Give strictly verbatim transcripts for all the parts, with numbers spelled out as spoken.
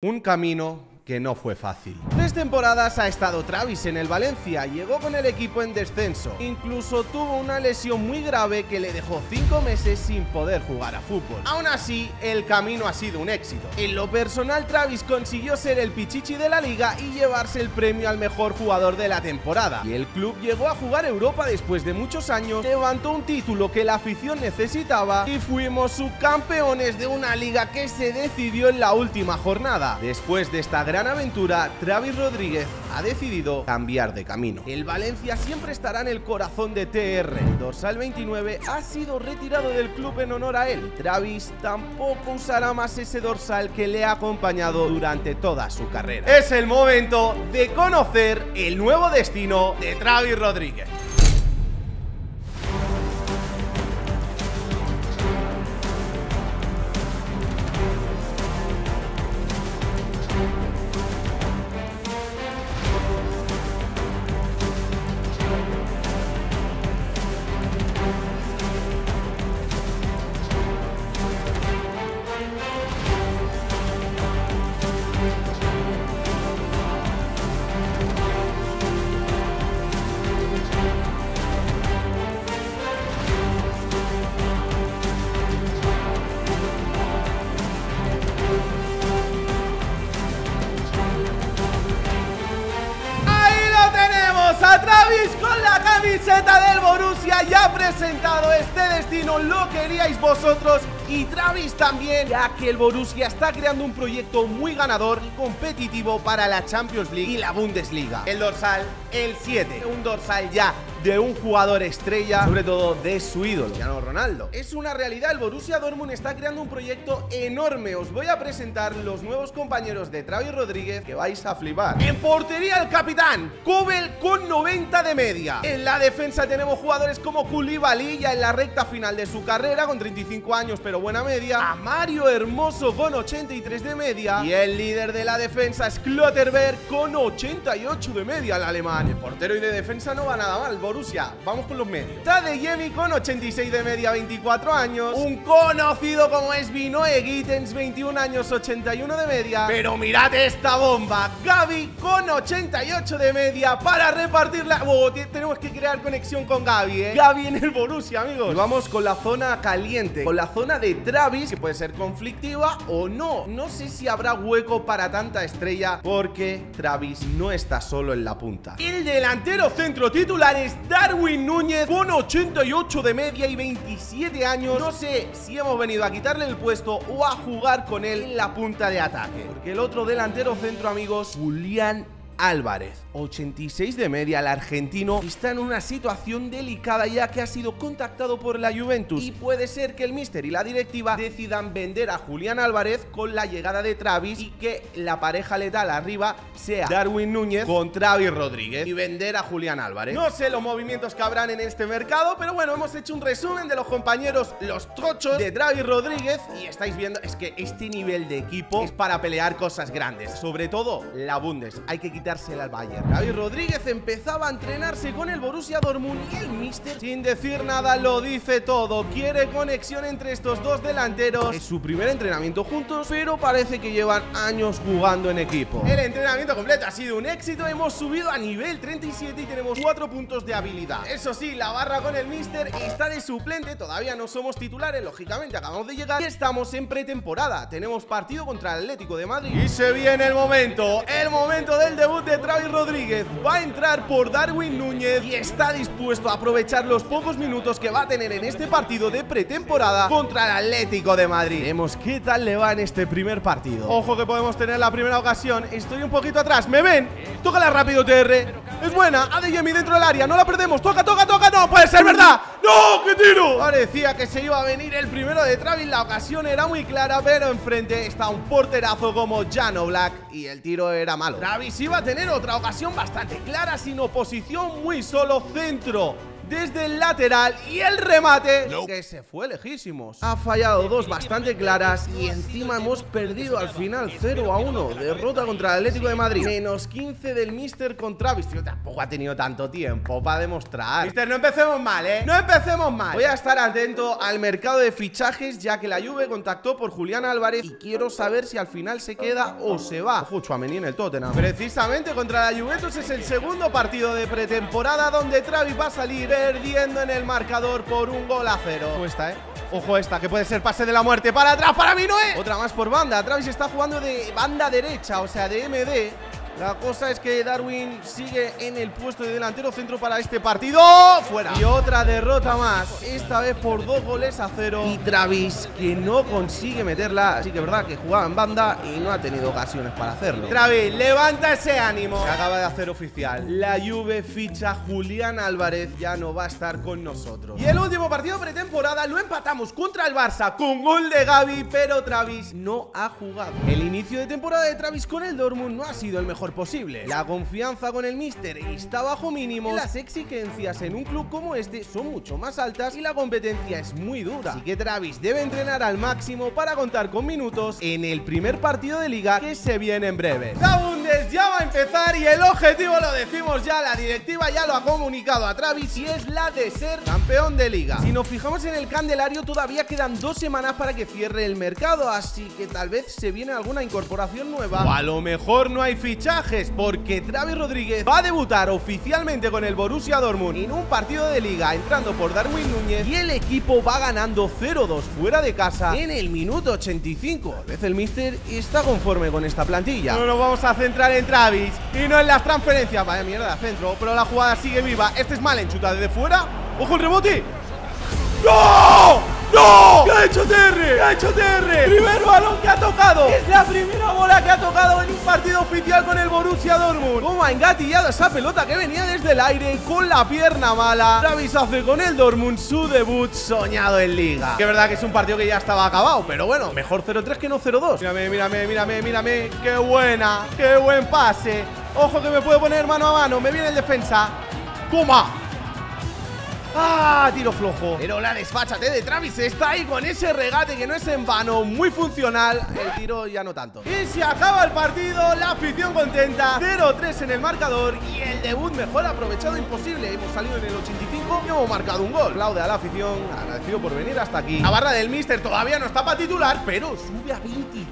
Un camino que no fue fácil. Tres temporadas ha estado Travis en el Valencia, llegó con el equipo en descenso, incluso tuvo una lesión muy grave que le dejó cinco meses sin poder jugar a fútbol. Aún así, el camino ha sido un éxito. En lo personal, Travis consiguió ser el pichichi de la liga y llevarse el premio al mejor jugador de la temporada, y el club llegó a jugar Europa después de muchos años, levantó un título que la afición necesitaba y fuimos subcampeones de una liga que se decidió en la última jornada. Después de esta gran aventura, Travis Rodríguez ha decidido cambiar de camino. El Valencia siempre estará en el corazón de T R. El dorsal veintinueve ha sido retirado del club en honor a él. Travis tampoco usará más ese dorsal que le ha acompañado durante toda su carrera. Es el momento de conocer el nuevo destino de Travis Rodríguez. Del Borussia ya ha presentado este destino, lo queríais vosotros y Travis también, ya que el Borussia está creando un proyecto muy ganador y competitivo para la Champions League y la Bundesliga. El dorsal, el siete, un dorsal ya de un jugador estrella, sobre todo de su ídolo, Cristiano Ronaldo. Es una realidad, el Borussia Dortmund está creando un proyecto enorme. Os voy a presentar los nuevos compañeros de Travis Rodríguez que vais a flipar. En portería el capitán, Kobel con noventa de media. En la defensa tenemos jugadores como Koulibaly, ya en la recta final de su carrera, con treinta y cinco años pero buena media. A Mario Hermoso con ochenta y tres de media. Y el líder de la defensa es Schlotterberg con ochenta y ocho de media, el alemán. El portero y de defensa no va nada mal, Borussia. Vamos con los medios. Adeyemi con ochenta y seis de media, veinticuatro años. Un conocido como es Vinoe Gittens, veintiuno años, ochenta y uno de media. Pero mirad esta bomba. Gavi con ochenta y ocho de media para repartirla. Oh, tenemos que crear conexión con Gavi, ¿eh? Gavi en el Borussia, amigos. Y vamos con la zona caliente, con la zona de Travis, que puede ser conflictiva o no. No sé si habrá hueco para tanta estrella, porque Travis no está solo en la punta. El delantero centro titular es Darwin Núñez con ochenta y ocho de media y veintisiete años. No sé si hemos venido a quitarle el puesto o a jugar con él en la punta de ataque, porque el otro delantero centro, amigos, Julián Álvarez, ochenta y seis de media, el argentino, está en una situación delicada ya que ha sido contactado por la Juventus y puede ser que el míster y la directiva decidan vender a Julián Álvarez con la llegada de Travis y que la pareja letal arriba sea Darwin Núñez con Travis Rodríguez y vender a Julián Álvarez. No sé los movimientos que habrán en este mercado, pero bueno, hemos hecho un resumen de los compañeros, los trochos de Travis Rodríguez, y estáis viendo, es que este nivel de equipo es para pelear cosas grandes, sobre todo la Bundes, hay que quitar al Bayern. Travis Rodríguez empezaba a entrenarse con el Borussia Dortmund y el míster, sin decir nada, lo dice todo. Quiere conexión entre estos dos delanteros. Es su primer entrenamiento juntos, pero parece que llevan años jugando en equipo. El entrenamiento completo ha sido un éxito. Hemos subido a nivel treinta y siete y tenemos cuatro puntos de habilidad. Eso sí, la barra con el míster está de suplente. Todavía no somos titulares, lógicamente acabamos de llegar y estamos en pretemporada. Tenemos partido contra el Atlético de Madrid. Y se viene el momento, el momento del debut de Travis Rodríguez. Va a entrar por Darwin Núñez y está dispuesto a aprovechar los pocos minutos que va a tener en este partido de pretemporada contra el Atlético de Madrid. Veremos qué tal le va en este primer partido. Ojo que podemos tener la primera ocasión. Estoy un poquito atrás, ¿me ven? Tócala rápido, T R. Es buena, Adeyemi dentro del área, no la perdemos. Toca, toca, toca, no, puede ser verdad. ¡No! ¡Qué tiro! Parecía que se iba a venir el primero de Travis, la ocasión era muy clara, pero enfrente está un porterazo como Jan Oblak y el tiro era malo. Travis iba a tener otra ocasión bastante clara, sin oposición, muy solo, centro desde el lateral y el remate no. que se fue lejísimos. Ha fallado dos bastante claras y encima hemos perdido al final cero a uno. Derrota contra el Atlético de Madrid. Menos quince del Mister con Travis. Tío, tampoco ha tenido tanto tiempo para demostrar. Mister, no empecemos mal, ¿eh? No empecemos mal. Voy a estar atento al mercado de fichajes, ya que la Juve contactó por Julián Álvarez y quiero saber si al final se queda o se va. Ojo, Tchouaméni en el Tottenham. Precisamente contra la Juventus es el segundo partido de pretemporada donde Travis va a salir perdiendo en el marcador por un gol a cero. Ojo esta, eh. Ojo esta, que puede ser pase de la muerte. Para atrás, para Vinoe. Otra más por banda. Travis está jugando de banda derecha, o sea, de eme de. La cosa es que Darwin sigue en el puesto de delantero centro para este partido. ¡Fuera! Y otra derrota más, esta vez por dos goles a cero. Y Travis, que no consigue meterla. Así que es verdad que jugaba en banda y no ha tenido ocasiones para hacerlo. Travis, levanta ese ánimo. Se acaba de hacer oficial. La Juve ficha Julián Álvarez. Ya no va a estar con nosotros. Y el último partido pretemporada lo empatamos contra el Barça con gol de Gavi, pero Travis no ha jugado. El inicio de temporada de Travis con el Dortmund no ha sido el mejor posible. La confianza con el Mister está bajo mínimos. Las exigencias en un club como este son mucho más altas y la competencia es muy dura. Así que Travis debe entrenar al máximo para contar con minutos en el primer partido de liga que se viene en breve. La Bundes ya va a empezar y el objetivo lo decimos ya. La directiva ya lo ha comunicado a Travis y es la de ser campeón de liga. Si nos fijamos en el calendario todavía quedan dos semanas para que cierre el mercado, así que tal vez se viene alguna incorporación nueva o a lo mejor no hay fichaje, porque Travis Rodríguez va a debutar oficialmente con el Borussia Dortmund en un partido de liga, entrando por Darwin Núñez, y el equipo va ganando cero dos fuera de casa en el minuto ochenta y cinco. Tal vez el Mister está conforme con esta plantilla. No nos vamos a centrar en Travis y no en las transferencias. Vaya mierda, centro, pero la jugada sigue viva. Este es Malen, chuta desde fuera. ¡Ojo el rebote! ¡No! ¡No! ¡Que ha hecho Terry! ¡Que ha hecho Terry! ¡Primer balón que ha tocado! ¡Es la primera bola que ha tocado en un partido oficial con el Borussia Dortmund! ¡Cómo ha engatillado esa pelota que venía desde el aire con la pierna mala! Travis hace con el Dortmund su debut soñado en Liga. Que es verdad que es un partido que ya estaba acabado, pero bueno, mejor cero tres que no cero dos. Mírame, mírame, mírame, mírame. ¡Qué buena! ¡Qué buen pase! ¡Ojo que me puede poner mano a mano! ¡Me viene el defensa! ¡Toma! ¡Ah! Tiro flojo. Pero la desfachate de Travis está ahí con ese regate que no es en vano, muy funcional. El tiro ya no tanto. Y se acaba el partido, la afición contenta. cero tres en el marcador y el debut mejor aprovechado imposible. Hemos salido en el ochenta y cinco y hemos marcado un gol. Aplaude a la afición, agradecido por venir hasta aquí. La barra del Mister todavía no está para titular, pero sube a veinticinco.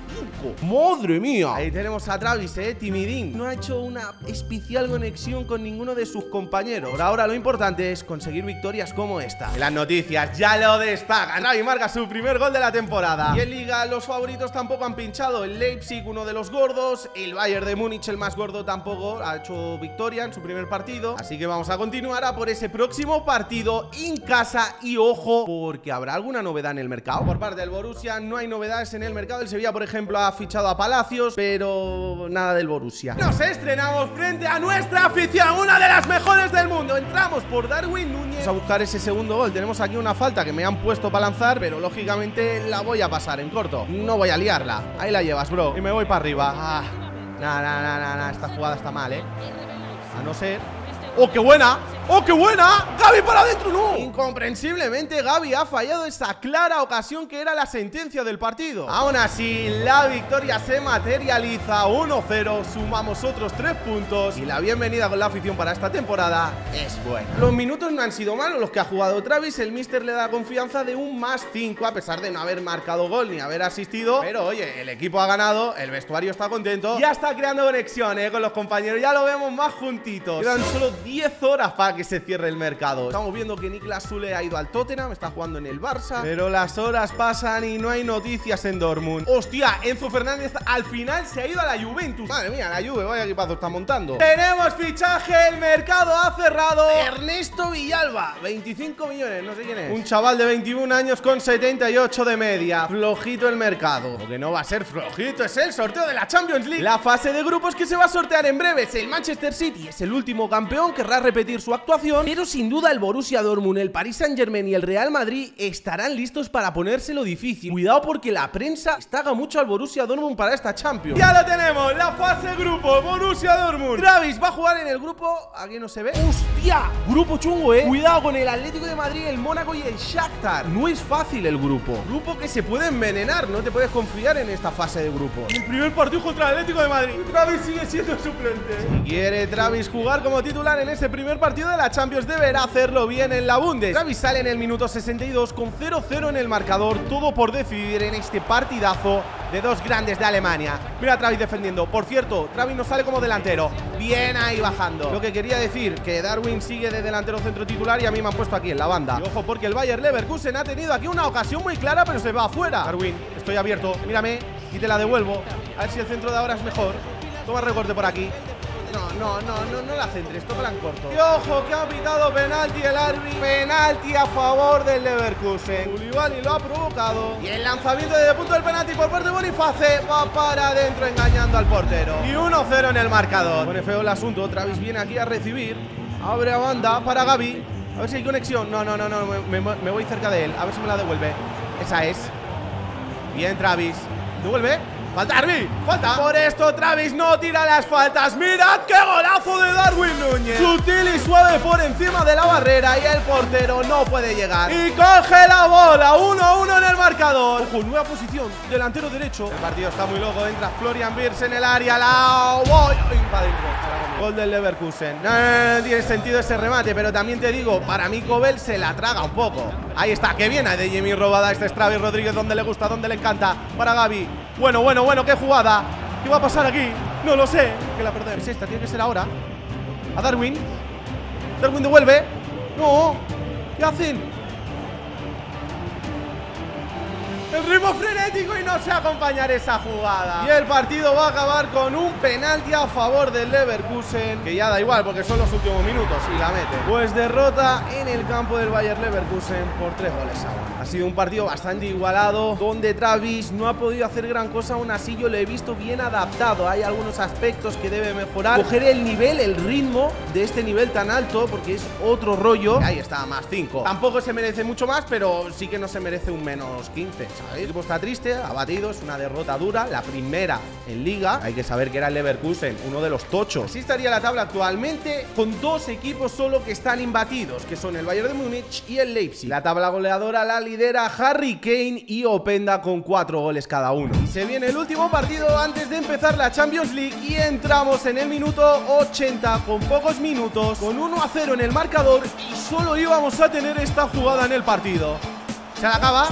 ¡Madre mía! Ahí tenemos a Travis, eh, timidín. No ha hecho una especial conexión con ninguno de sus compañeros. Por ahora lo importante es conseguir victoria como esta. En las noticias ya lo destacan. Travis marca su primer gol de la temporada. Y en Liga los favoritos tampoco han pinchado. El Leipzig, uno de los gordos. El Bayern de Múnich, el más gordo, tampoco ha hecho victoria en su primer partido. Así que vamos a continuar a por ese próximo partido en casa. Y ojo, porque habrá alguna novedad en el mercado. Por parte del Borussia no hay novedades en el mercado. El Sevilla, por ejemplo, ha fichado a Palacios, pero nada del Borussia. Nos estrenamos frente a nuestra afición, una de las mejores del mundo. Entramos por Darwin Núñez a buscar ese segundo gol. Tenemos aquí una falta que me han puesto para lanzar, pero lógicamente la voy a pasar en corto. No voy a liarla. Ahí la llevas, bro. Y me voy para arriba. Ah, nah, nah, nah, nah, nah. Esta jugada está mal, eh. A no ser... ¡Oh, qué buena! ¡Oh, qué buena! ¡Gavi para adentro! ¡No! Incomprensiblemente, Gavi ha fallado esa clara ocasión que era la sentencia del partido. Aún así, la victoria se materializa. uno cero, sumamos otros tres puntos y la bienvenida con la afición para esta temporada es buena. Los minutos no han sido malos los que ha jugado Travis. El Mister le da confianza de un más cinco, a pesar de no haber marcado gol ni haber asistido. Pero, oye, el equipo ha ganado, el vestuario está contento. Ya está creando conexiones, ¿eh?, con los compañeros. Ya lo vemos más juntitos. Quedan solo diez horas para que se cierre el mercado. Estamos viendo que Niklas Zule ha ido al Tottenham, está jugando en el Barça, pero las horas pasan y no hay noticias en Dortmund. ¡Hostia! Enzo Fernández al final se ha ido a la Juventus. Madre mía, la Juve, vaya equipazo está montando. Tenemos fichaje, el mercado ha cerrado. Ernesto Villalba, veinticinco millones, no sé quién es. Un chaval de veintiún años con setenta y ocho de media. Flojito el mercado. Lo que no va a ser flojito es el sorteo de la Champions League. La fase de grupos que se va a sortear en breves. El Manchester City es el último campeón, querrá repetir su actuación actuación, pero sin duda el Borussia Dortmund, el Paris Saint-Germain y el Real Madrid estarán listos para ponérselo difícil. Cuidado porque la prensa estaga mucho al Borussia Dortmund para esta Champions. Ya lo tenemos, la fase grupo, Borussia Dortmund. Travis va a jugar en el grupo, aquí no se ve. ¡Hostia! Grupo chungo, eh. Cuidado con el Atlético de Madrid, el Mónaco y el Shakhtar. No es fácil el grupo. Grupo que se puede envenenar, no te puedes confiar en esta fase de grupo. El primer partido contra el Atlético de Madrid. Travis sigue siendo suplente. Si quiere Travis jugar como titular en ese primer partido de la Champions, deberá hacerlo bien en la Bundes. Travis sale en el minuto sesenta y dos con cero cero en el marcador, todo por decidir en este partidazo de dos grandes de Alemania. Mira a Travis defendiendo. Por cierto, Travis no sale como delantero. Bien ahí bajando. Lo que quería decir, que Darwin sigue de delantero centro titular y a mí me han puesto aquí en la banda. Y ojo porque el Bayern Leverkusen ha tenido aquí una ocasión muy clara, pero se va afuera. Darwin, estoy abierto. Mírame y te la devuelvo. A ver si el centro de ahora es mejor. Toma recorte por aquí. No, no, no, no, no la centres, tócala en corto. Y ojo, que ha pitado penalti el árbitro. Penalti a favor del Leverkusen. Julián lo ha provocado. Y el lanzamiento desde el punto del penalti por parte de Boniface va para adentro engañando al portero. Y uno cero en el marcador. Pone feo el asunto, Travis viene aquí a recibir. Abre a banda para Gavi. A ver si hay conexión. No, no, no, no, me, me, me voy cerca de él. A ver si me la devuelve. Esa es. Bien, Travis. Devuelve. ¡Falta, Arby! ¡Falta! Por esto Travis no tira las faltas. ¡Mirad qué golazo de Darwin Núñez! Sutil y suave por encima de la barrera y el portero no puede llegar. Y coge la bola, uno uno en el marcador. Ojo, nueva posición, delantero derecho. El partido está muy loco, entra Florian Wirtz en el área. ¡La voy! Gol del Leverkusen. No, no, no tiene sentido ese remate, pero también te digo, para mí Kobel se la traga un poco. Ahí está, que viene Adeyemi robada. Este es Travis Rodríguez, donde le gusta, donde le encanta. Para Gavi. Bueno, bueno, bueno, qué jugada. ¿Qué va a pasar aquí? No lo sé. Que la perdemos. Es esta, tiene que ser ahora. A Darwin. Darwin devuelve. No. ¿Qué hacen? El ritmo frenético y no sé acompañar esa jugada. Y el partido va a acabar con un penalti a favor del Leverkusen. Que ya da igual porque son los últimos minutos y la mete. Pues derrota en el campo del Bayern Leverkusen por tres goles a uno. Ha sido un partido bastante igualado, donde Travis no ha podido hacer gran cosa. Aún así yo lo he visto bien adaptado. Hay algunos aspectos que debe mejorar. Coger el nivel, el ritmo de este nivel tan alto, porque es otro rollo. Ahí está, más cinco. Tampoco se merece mucho más, pero sí que no se merece un menos quince. El equipo está triste, abatido, es una derrota dura, la primera en Liga. Hay que saber que era el Leverkusen, uno de los tochos. Así estaría la tabla actualmente, con dos equipos solo que están imbatidos, que son el Bayern de Múnich y el Leipzig. La tabla goleadora la lidera Harry Kane y Openda con cuatro goles cada uno. Y se viene el último partido antes de empezar la Champions League y entramos en el minuto ochenta con pocos minutos, con uno a cero en el marcador y solo íbamos a tener esta jugada en el partido. Se la acaba.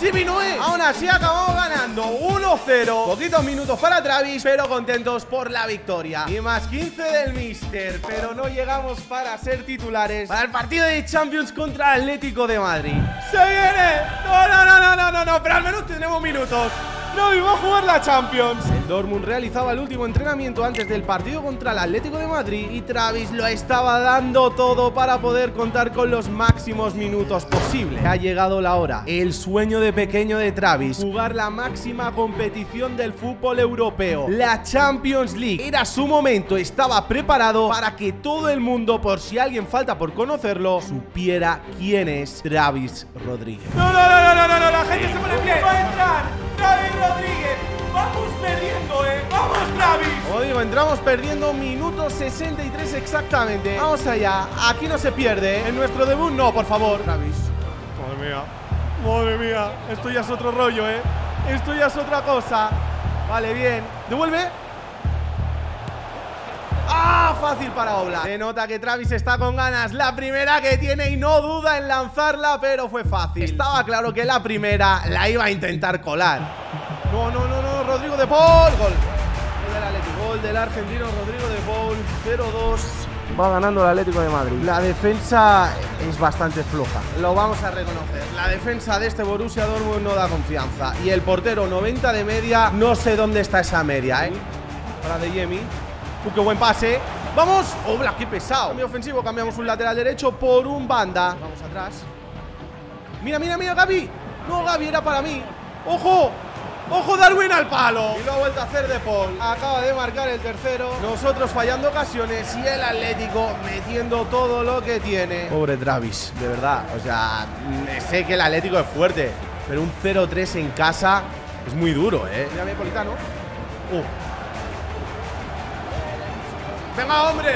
Sí, Vinoe. Aún así acabamos ganando uno cero. Poquitos minutos para Travis, pero contentos por la victoria. Y más quince del Mister, pero no llegamos para ser titulares para el partido de Champions contra Atlético de Madrid. ¡Se viene! No, no, no, no, no, no, no, pero al menos tenemos minutos. No iba a jugar la Champions. El Dortmund realizaba el último entrenamiento antes del partido contra el Atlético de Madrid y Travis lo estaba dando todo para poder contar con los máximos minutos posibles. Ha llegado la hora, el sueño de pequeño de Travis, jugar la máxima competición del fútbol europeo, la Champions League. Era su momento, estaba preparado para que todo el mundo, por si alguien falta por conocerlo, supiera quién es Travis Rodríguez. No, no, no, no, no, no, la gente se pone en pie. ¡Va a entrar! Travis Rodríguez, vamos perdiendo, eh, vamos Travis. Como digo, entramos perdiendo, minuto sesenta y tres exactamente. Vamos allá, aquí no se pierde, en nuestro debut no, por favor. Travis, madre mía, madre mía, esto ya es otro rollo, eh, esto ya es otra cosa. Vale, bien, devuelve. ¡Ah! Fácil para Oblak. Se nota que Travis está con ganas. La primera que tiene y no duda en lanzarla, pero fue fácil. Estaba claro que la primera la iba a intentar colar. No, no, no, no. Rodrigo de Paul. Gol. Gol del Atlético. Gol del argentino Rodrigo de Paul. cero dos. Va ganando el Atlético de Madrid. La defensa es bastante floja, lo vamos a reconocer. La defensa de este Borussia Dortmund no da confianza. Y el portero noventa de media. No sé dónde está esa media, ¿eh? Para Adeyemi. Uh, ¡Qué buen pase! ¡Vamos! ¡Oblak, qué pesado! Cambio ofensivo, cambiamos un lateral derecho por un banda. Vamos atrás. ¡Mira, mira, mira, Gavi! ¡No, Gavi, era para mí! ¡Ojo! ¡Ojo Darwin al palo! Y lo ha vuelto a hacer De Paul. Acaba de marcar el tercero. Nosotros fallando ocasiones y el Atlético metiendo todo lo que tiene. Pobre Travis, de verdad. O sea, sé que el Atlético es fuerte, pero un cero tres en casa es muy duro, ¿eh? Mira, Metropolitano. Uh. ¡Venga, hombre!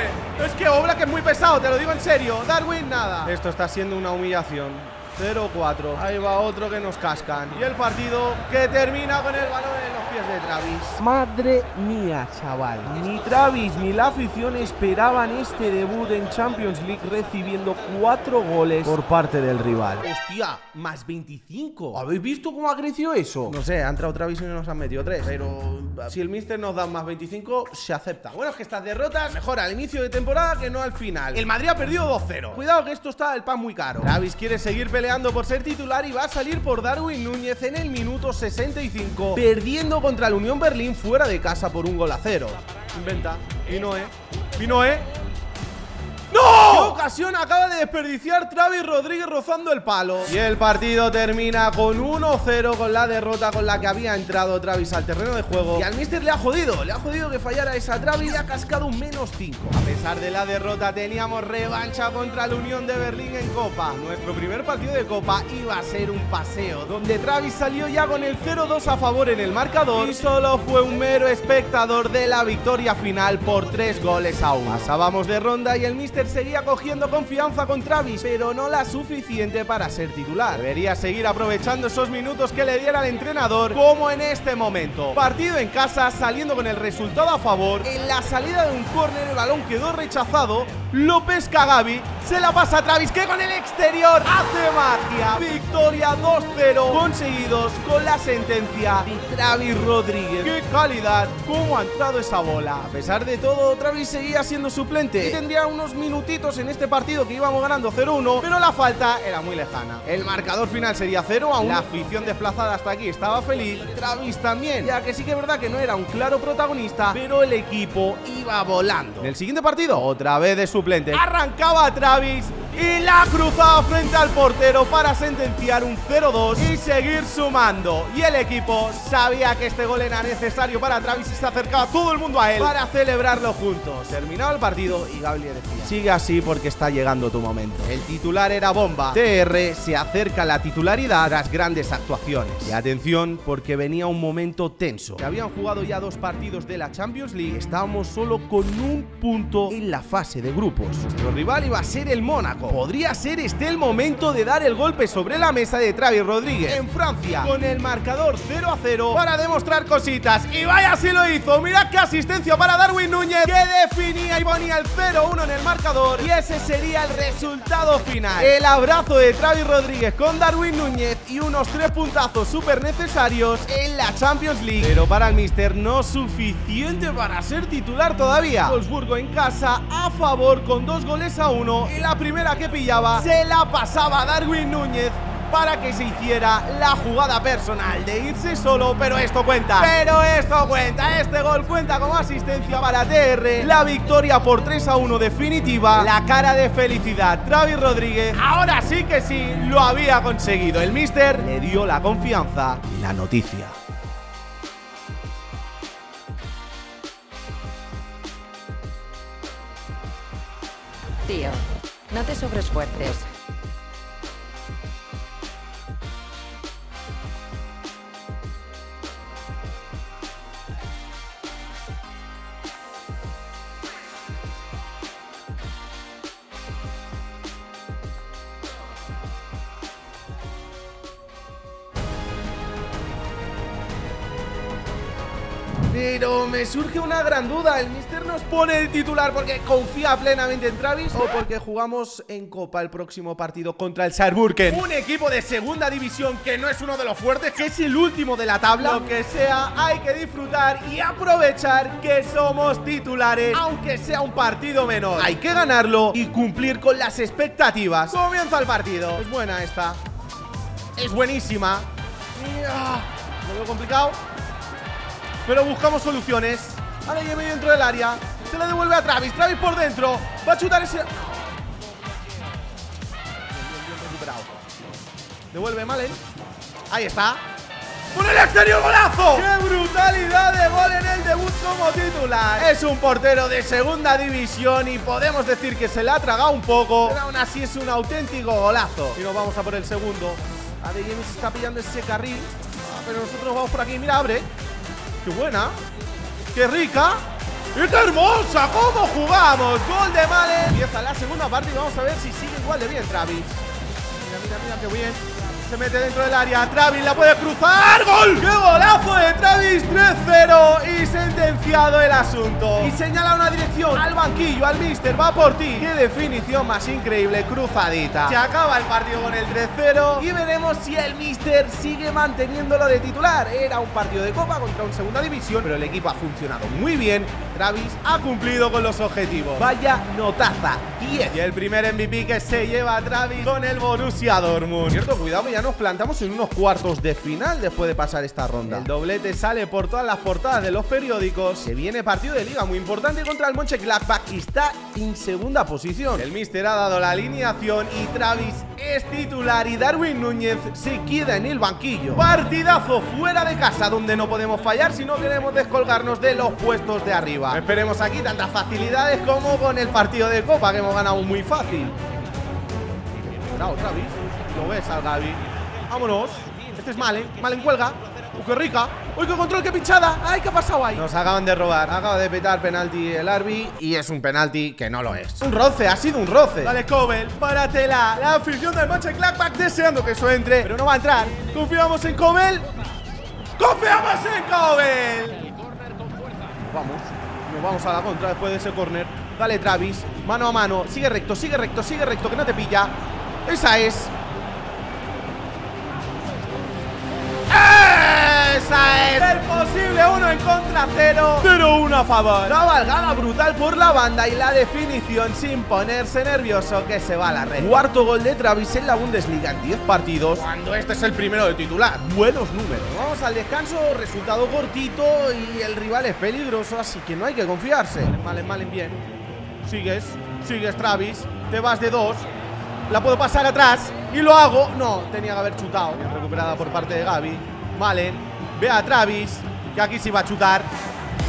Es que Oblak es muy pesado, te lo digo en serio. Darwin, nada. Esto está siendo una humillación. cero cuatro. Ahí va otro que nos cascan. Y el partido que termina con el balón en los pies de Travis. Madre mía, chaval. Ni Travis ni la afición esperaban este debut en Champions League recibiendo cuatro goles por parte del rival. Hostia, más veinticinco. ¿Habéis visto cómo ha crecido eso? No sé, ha entrado Travis y nos han metido tres. Pero si el míster nos da más veinticinco, se acepta. Bueno, es que estas derrotas mejor al inicio de temporada que no al final. El Madrid ha perdido dos cero. Cuidado que esto está el pan muy caro. Travis quiere seguir peleando peleando por ser titular y va a salir por Darwin Núñez en el minuto sesenta y cinco, perdiendo contra el Unión Berlín fuera de casa por un gol a cero. Inventa. Vinoe. Vinoe. ¡No! ¡Qué ocasión acaba de desperdiciar Travis Rodríguez rozando el palo! Y el partido termina con uno cero, con la derrota con la que había entrado Travis al terreno de juego. Y al míster le ha jodido, le ha jodido que fallara esa Travis y ha cascado un menos cinco. A pesar de la derrota, teníamos revancha contra la Unión de Berlín en Copa. Nuestro primer partido de Copa iba a ser un paseo, donde Travis salió ya con el cero dos a favor en el marcador y solo fue un mero espectador de la victoria final por tres goles a uno. Pasábamos de ronda y el míster seguía cogiendo confianza con Travis, pero no la suficiente para ser titular. Debería seguir aprovechando esos minutos que le diera el entrenador, como en este momento. Partido en casa, saliendo con el resultado a favor. En la salida de un córner, el balón quedó rechazado. Lo pesca Gavi, se la pasa a Travis, que con el exterior hace magia. Victoria dos cero, conseguidos con la sentencia de Travis Rodríguez. ¡Qué calidad! ¿Cómo ha entrado esa bola? A pesar de todo, Travis seguía siendo suplente y tendría unos minutos minutitos en este partido que íbamos ganando cero uno, pero la falta era muy lejana. El marcador final sería cero a uno. La afición desplazada hasta aquí estaba feliz. Travis también, ya que sí que es verdad que no era un claro protagonista, pero el equipo iba volando. En el siguiente partido, otra vez de suplente, arrancaba Travis y la cruzaba frente al portero para sentenciar un cero dos y seguir sumando. Y el equipo sabía que este gol era necesario para Travis y se acercaba todo el mundo a él para celebrarlo juntos. Terminado el partido y Gabriel decía: sigue así porque está llegando tu momento. El titular era bomba. T R se acerca a la titularidad tras grandes actuaciones. Y atención, porque venía un momento tenso. Que habían jugado ya dos partidos de la Champions League. Estábamos solo con un punto en la fase de grupos. Nuestro rival iba a ser el Mónaco. Podría ser este el momento de dar el golpe sobre la mesa de Travis Rodríguez. En Francia, con el marcador cero a cero, para demostrar cositas. Y vaya si lo hizo. Mirad qué asistencia para Darwin Núñez, que definía y ponía el cero uno en el marcador. Y ese sería el resultado final. El abrazo de Travis Rodríguez con Darwin Núñez y unos tres puntazos súper necesarios en la Champions League. Pero para el míster no suficiente para ser titular todavía. Wolfsburgo en casa a favor con dos goles a uno. Y la primera que pillaba se la pasaba a Darwin Núñez para que se hiciera la jugada personal de irse solo, pero esto cuenta, pero esto cuenta, este gol cuenta como asistencia para T R, la victoria por tres a uno definitiva, la cara de felicidad, Travis Rodríguez, ahora sí que sí, lo había conseguido, el míster le dio la confianza, la noticia. Tío, no te sobreesfuerces. Pero me surge una gran duda, el míster nos pone el titular porque confía plenamente en Travis o porque jugamos en Copa el próximo partido contra el Saarbrücken, un equipo de segunda división que no es uno de los fuertes, que es el último de la tabla. Lo que sea, hay que disfrutar y aprovechar que somos titulares, aunque sea un partido menor. Hay que ganarlo y cumplir con las expectativas. Comienza el partido. Es buena esta. Es buenísima. Lo veo complicado, pero buscamos soluciones. Adeyemi dentro del área. Se la devuelve a Travis. Travis por dentro. Va a chutar ese... Bien, bien, bien recuperado. Devuelve Malen. Ahí está. ¡Por el exterior, golazo! ¡Qué brutalidad de gol en el debut como titular! Es un portero de segunda división y podemos decir que se la ha tragado un poco, pero aún así es un auténtico golazo. Y nos vamos a por el segundo. Adeyemi se está pillando ese carril, pero nosotros vamos por aquí. Mira, abre. ¡Qué buena! ¡Qué rica! ¡Y qué hermosa! ¡Cómo jugamos! Gol de Malen. Empieza la segunda parte y vamos a ver si sigue igual de bien Travis. Mira, mira, mira, qué bien. Se mete dentro del área, Travis la puede cruzar, ¡gol! ¡Qué golazo de Travis! tres cero y sentenciado el asunto. Y señala una dirección al banquillo, al mister, va por ti. ¡Qué definición más increíble, cruzadita! Se acaba el partido con el tres cero y veremos si el mister sigue manteniéndolo de titular. Era un partido de copa contra un segunda división, pero el equipo ha funcionado muy bien. Travis ha cumplido con los objetivos. Vaya notaza, diez. Y el primer M V P que se lleva a Travis con el Borussia Dortmund. Cierto, cuidado, ya nos plantamos en unos cuartos de final después de pasar esta ronda. El doblete sale por todas las portadas de los periódicos. Se viene partido de liga muy importante contra el Mönchengladbach y está en segunda posición. El míster ha dado la alineación y Travis es titular y Darwin Núñez se queda en el banquillo. Partidazo fuera de casa donde no podemos fallar si no queremos descolgarnos de los puestos de arriba. Esperemos aquí tantas facilidades como con el partido de copa que hemos ganado muy fácil. Bravo, Travis. Lo ves al Gavi. Vámonos. Este es Malen. Malen cuelga. ¡Uy, qué rica! ¡Uy, qué control, qué pinchada! ¡Ay, qué ha pasado ahí! Nos acaban de robar. Acaba de petar penalti el Arby y es un penalti que no lo es. Un roce, ha sido un roce. Dale, Kobel, páratela. La afición del Mönchengladbach deseando que eso entre, pero no va a entrar. Confiamos en Kobel. ¡Confiamos en Kobel! Vamos. Nos vamos a la contra después de ese córner. Dale, Travis. Mano a mano. Sigue recto, sigue recto, sigue recto, que no te pilla. Esa es. ¡Esa es! El posible uno en contra, cero. cero uno a favor. La valgada brutal por la banda y la definición sin ponerse nervioso que se va a la red. Cuarto gol de Travis en la Bundesliga en diez partidos. Cuando este es el primero de titular. Buenos números. Vamos al descanso, resultado cortito y el rival es peligroso, así que no hay que confiarse. Malen, Malen, bien. Sigues, sigues Travis. Te vas de dos. La puedo pasar atrás y lo hago. No, tenía que haber chutado. Recuperada por parte de Gavi. Malen, ve a Travis, que aquí sí va a chutar.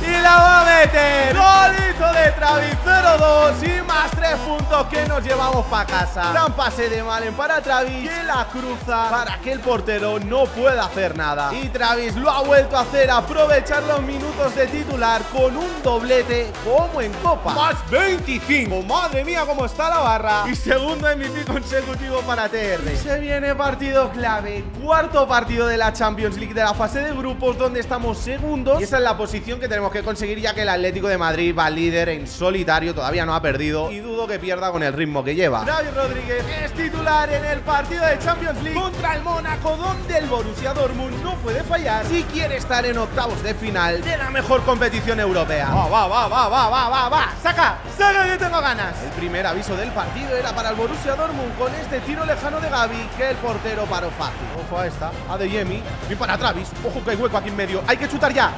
Y la va a meter. Golito de Travis, cero dos y más tres puntos que nos llevamos para casa. Gran pase de Malen para Travis, que la cruza para que el portero no pueda hacer nada. Y Travis lo ha vuelto a hacer, aprovechar los minutos de titular con un doblete como en copa. Más veinticinco, madre mía cómo está la barra. Y segundo M V P consecutivo para T R. Se viene partido clave, cuarto partido de la Champions League de la fase de grupos, donde estamos segundos. Y esa es la posición que tenemos que conseguir, ya que el Atlético de Madrid va líder en solitario, todavía no ha perdido y dudo que pierda con el ritmo que lleva. Travis Rodríguez es titular en el partido de Champions League contra el Mónaco, donde el Borussia Dortmund no puede fallar si quiere estar en octavos de final de la mejor competición europea. Va, va, va, va, va, va, va, va. Saca, saca que tengo ganas. El primer aviso del partido era para el Borussia Dortmund con este tiro lejano de Gavi que el portero paró fácil. Ojo a esta, a Adeyemi y para Travis. Ojo que hay hueco aquí en medio, hay que chutar ya.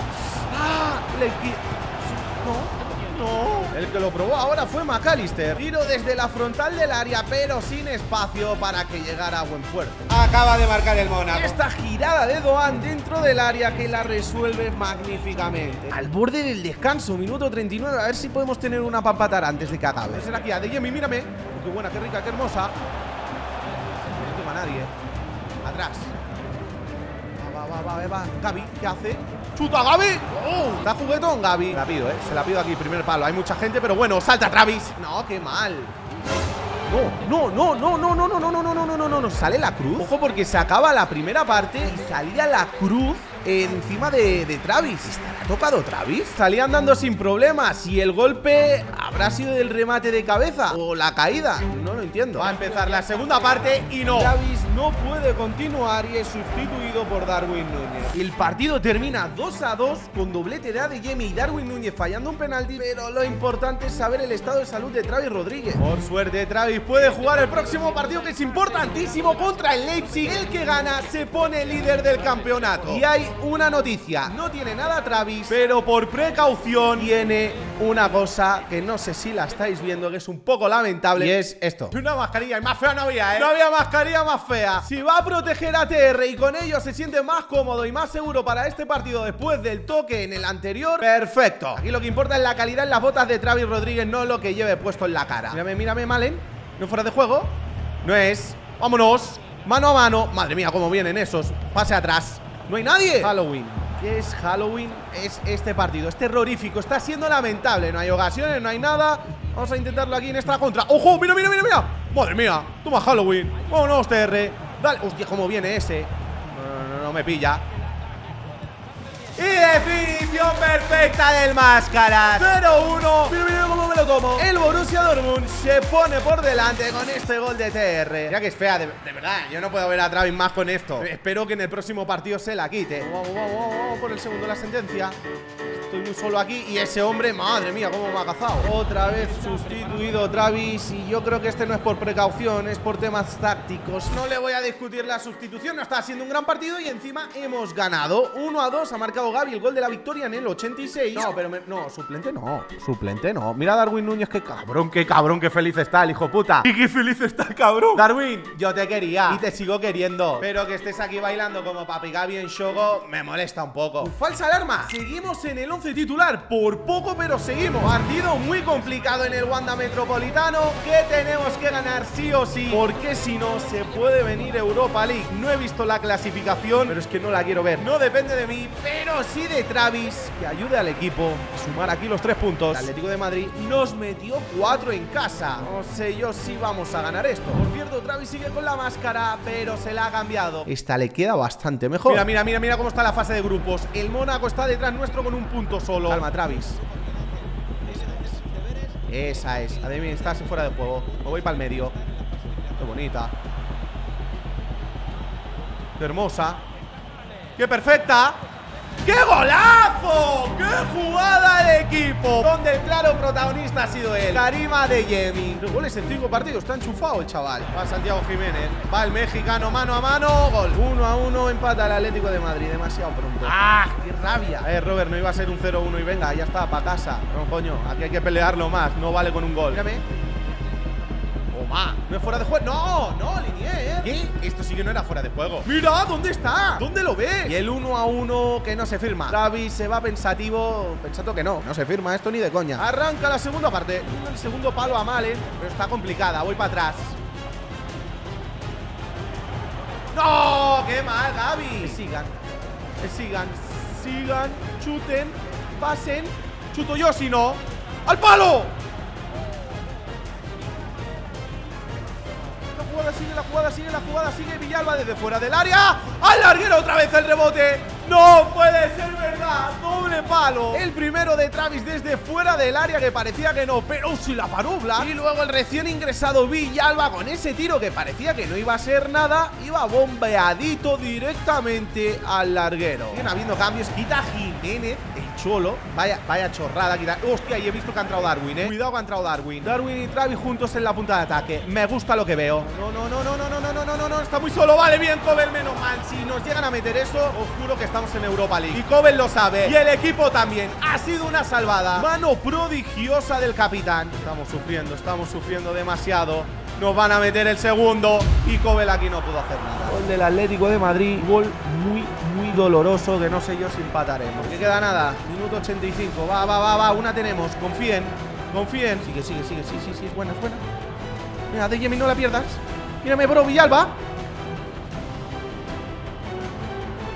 Ah, le... No, no. El que lo probó ahora fue McAllister. Tiro desde la frontal del área, pero sin espacio para que llegara a buen puerto. Acaba de marcar el Mónaco. Esta girada de Doan dentro del área que la resuelve magníficamente. Al borde del descanso, minuto treinta y nueve. A ver si podemos tener una papatar antes de que acabe. Será aquí Adeyemi, mírame. Qué buena, qué rica, qué hermosa. No toma nadie. Atrás. Va, va, va, va, va. Gavi, ¿qué hace? ¡Chuta, Gavi! ¡Oh! Está juguetón, Gavi. La pido, ¿eh? Se la pido aquí, primer palo. Hay mucha gente, pero bueno, salta Travis. No, qué mal. No, no, no, no, no, no, no, no, no, no, no, no, no, no. Sale la cruz. Ojo, porque se acaba la primera parte y salía la cruz encima de, de Travis. ¿Estará tocado Travis? Salía andando sin problemas y el golpe habrá sido del remate de cabeza o la caída. No lo entiendo. Va a empezar la segunda parte y no. Travis no puede continuar y es sustituido por Darwin Núñez. El partido termina dos a dos con doblete de Adeyemi y Darwin Núñez fallando un penalti, pero lo importante es saber el estado de salud de Travis Rodríguez. Por suerte, Travis puede jugar el próximo partido, que es importantísimo, contra el Leipzig. El que gana se pone líder del campeonato. Y hay una noticia, no tiene nada Travis, pero por precaución tiene una cosa que no sé si la estáis viendo, que es un poco lamentable, y es esto. Una mascarilla, y más fea no había, ¿eh? No había mascarilla más fea. Si va a proteger a T R y con ello se siente más cómodo y más seguro para este partido después del toque en el anterior, perfecto. Aquí lo que importa es la calidad en las botas de Travis Rodríguez, no lo que lleve puesto en la cara. Mírame, mírame, Malen. No fuera de juego. No es. Vámonos. Mano a mano. Madre mía, cómo vienen esos. Pase atrás. No hay nadie. Halloween. ¿Qué es Halloween? Es este partido. Es terrorífico. Está siendo lamentable. No hay ocasiones, no hay nada. Vamos a intentarlo aquí en esta contra. ¡Ojo! ¡Mira, mira, mira, mira! Madre mía. Toma Halloween. Vámonos, T R. Dale. Hostia, cómo viene ese. No, no, no, no me pilla. Y definición perfecta del Máscaras. cero uno. Mira, mira cómo me lo como. El Borussia Dortmund se pone por delante con este gol de T R. Ya que es fea, de, de verdad. Yo no puedo ver a Travis más con esto. Espero que en el próximo partido se la quite. Vamos, vamos, vamos, vamos por el segundo de la sentencia. Estoy muy solo aquí. Y ese hombre, madre mía, cómo me ha cazado. Otra vez sustituido Travis. Y yo creo que este no es por precaución, es por temas tácticos. No le voy a discutir la sustitución. No está haciendo un gran partido y encima hemos ganado. uno a dos, ha marcado Gavi el gol de la victoria en el ochenta y seis. No, pero me, no, suplente no. Suplente no. Mira a Darwin Núñez, qué cabrón, qué cabrón, qué feliz está el hijo puta. Y qué feliz está el cabrón. Darwin, yo te quería y te sigo queriendo. Pero que estés aquí bailando como Papi Gavi en Shogo me molesta un poco. Falsa alarma. Seguimos en el once titular. Por poco, pero seguimos. Partido muy complicado en el Wanda Metropolitano que tenemos que ganar sí o sí. Porque si no, se puede venir Europa League. No he visto la clasificación, pero es que no la quiero ver. No depende de mí, pero sí de Travis, que ayude al equipo a sumar aquí los tres puntos. El Atlético de Madrid nos metió cuatro en casa. No sé yo si vamos a ganar esto. Por cierto, Travis sigue con la máscara, pero se la ha cambiado. Esta le queda bastante mejor. Mira, mira, mira, mira cómo está la fase de grupos. El Mónaco está detrás nuestro con un punto solo. Calma, Travis. Esa es. Ademir, estás fuera de juego. Me voy para el medio. Qué bonita. Qué hermosa. Qué perfecta. ¡Qué golazo! ¡Qué jugada de equipo! Donde el claro protagonista ha sido él, Karim Adeyemi. Los goles en cinco partidos, está enchufado el chaval. Va Santiago Jiménez, va el mexicano mano a mano, gol. Uno a uno, empata el Atlético de Madrid, demasiado pronto. ¡Ah! ¡Qué rabia! Eh, Robert, no iba a ser un cero uno y venga, ya está, para casa. No, coño, aquí hay que pelearlo más, no vale con un gol. Mírame. Ah, no es fuera de juego. No, no, Linier. ¿Qué? Esto sí que no era fuera de juego. Mira, ¿dónde está? ¿Dónde lo ves? Y el uno a uno que no se firma. Travis se va pensativo, pensando que no. No se firma esto ni de coña. Arranca la segunda parte. El segundo palo a Malen, pero está complicada. Voy para atrás. ¡No! ¡Qué mal, Gavi! Que sigan. Que sigan. Sigan. Chuten. Pasen. Chuto yo, si no. ¡Al palo! Sigue la jugada, sigue la jugada, sigue Villalba desde fuera del área. ¡Al larguero otra vez el rebote! ¡No puede ser verdad! ¡Doble palo! El primero de Travis desde fuera del área que parecía que no, pero si la paró Black. Y luego el recién ingresado Villalba con ese tiro que parecía que no iba a ser nada, iba bombeadito directamente al larguero. Siguen habiendo cambios. Quita Jiménez, el cholo. Vaya, vaya chorrada. Quita. Hostia, y he visto que ha entrado Darwin, eh. Cuidado que ha entrado Darwin. Darwin y Travis juntos en la punta de ataque. Me gusta lo que veo. No, no, no, no, no, no, no, no, no, no. Está muy solo. Vale, bien, Kobel, menos mal. Si nos llegan a meter eso, os juro que estamos en Europa League. Y Kobel lo sabe. Y el equipo también. Ha sido una salvada. Mano prodigiosa del capitán. Estamos sufriendo, estamos sufriendo demasiado. Nos van a meter el segundo. Y Kobel aquí no pudo hacer nada. Gol del Atlético de Madrid. Gol muy, muy doloroso. Que no sé yo si empataremos. ¿Qué queda nada? Minuto ochenta y cinco. Va, va, va, va. Una tenemos. Confíen. Confíen. Sigue, sigue, sigue. Sí, sí, sí. Es buena, es buena. Mira, de Jimmy, no la pierdas. Mírame, bro, Villalba.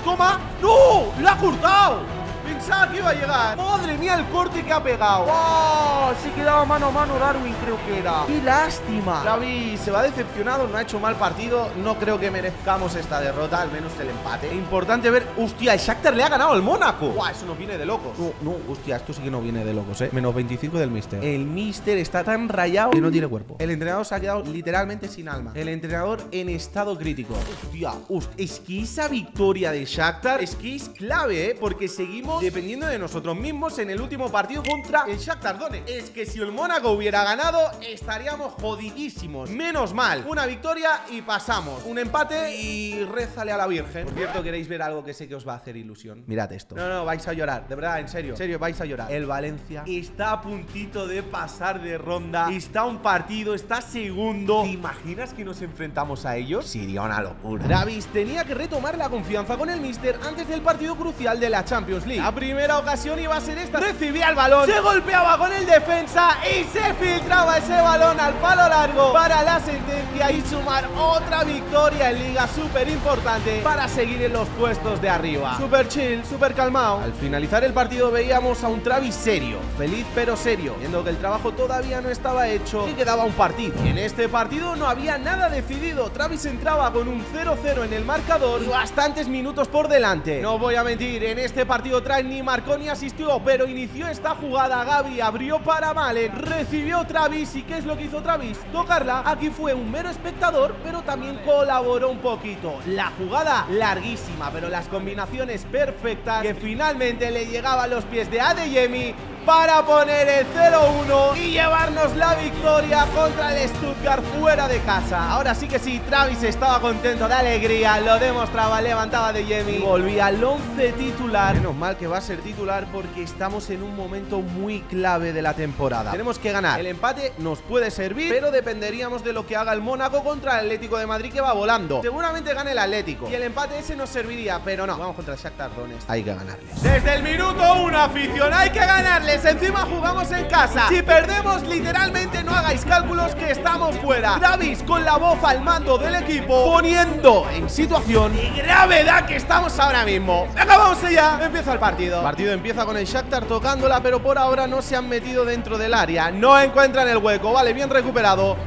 Toma. ¡No! ¡La ha cortado! Pensaba que iba a llegar. ¡Madre mía el corte que ha pegado! ¡Oh! Se quedaba mano a mano Darwin, creo que era. ¡Qué lástima! Gavi se va decepcionado, no ha hecho mal partido. No creo que merezcamos esta derrota, al menos el empate. Importante ver... ¡Hostia! El Shakhtar le ha ganado al Mónaco. ¡Guau! Eso no viene de locos. No, no, hostia, esto sí que no viene de locos, ¿eh? Menos veinticinco del míster. El míster está tan rayado que no tiene cuerpo. El entrenador se ha quedado literalmente sin alma. El entrenador en estado crítico. ¡Hostia! Hostia. Es que esa victoria de Shakhtar es que es clave, ¿eh? Porque seguimos dependiendo de nosotros mismos en el último partido contra el Shakhtar Donetsk. Es que si el Mónaco hubiera ganado, estaríamos jodidísimos. Menos mal, una victoria y pasamos. Un empate y rézale a la Virgen. Por cierto, queréis ver algo que sé que os va a hacer ilusión. Mirad esto. No, no, vais a llorar, de verdad, en serio. En serio, vais a llorar. El Valencia está a puntito de pasar de ronda. Está un partido, está segundo. ¿Te imaginas que nos enfrentamos a ellos? Sería una locura. Davis tenía que retomar la confianza con el míster antes del partido crucial de la Champions League. La primera ocasión iba a ser esta. Recibía el balón, se golpeaba con el defensa y se filtraba ese balón al palo largo para la sentencia y sumar otra victoria en Liga, súper importante para seguir en los puestos de arriba. Súper chill, súper calmado. Al finalizar el partido veíamos a un Travis serio, feliz pero serio, viendo que el trabajo todavía no estaba hecho y quedaba un partido. En este partido no había nada decidido. Travis entraba con un cero cero en el marcador y bastantes minutos por delante. No voy a mentir, en este partido Travis ni marcó ni asistió, pero inició esta jugada. Gavi abrió para Malen, recibió Travis y ¿qué es lo que hizo Travis? Tocarla. Aquí fue un mero espectador, pero también colaboró un poquito. La jugada larguísima, pero las combinaciones perfectas que finalmente le llegaba a los pies de Adeyemi para poner el cero uno y llevarnos la victoria contra el Stuttgart fuera de casa. Ahora sí que sí, Travis estaba contento de alegría, lo demostraba, levantaba de Jimmy, volvía al once titular. Menos mal que va a ser titular porque estamos en un momento muy clave de la temporada. Tenemos que ganar. El empate nos puede servir, pero dependeríamos de lo que haga el Mónaco contra el Atlético de Madrid, que va volando. Seguramente gane el Atlético y el empate ese nos serviría, pero no. Vamos contra el Shakhtar Donetsk. Hay que ganarle. Desde el minuto uno, afición, hay que ganarle. Encima jugamos en casa. Si perdemos, literalmente no hagáis cálculos, que estamos fuera. Travis con la voz al mando del equipo, poniendo en situación de gravedad que estamos ahora mismo. Acabamos ya. Empieza el partido. El partido empieza con el Shakhtar tocándola, pero por ahora no se han metido dentro del área. No encuentran el hueco. Vale, bien recuperado.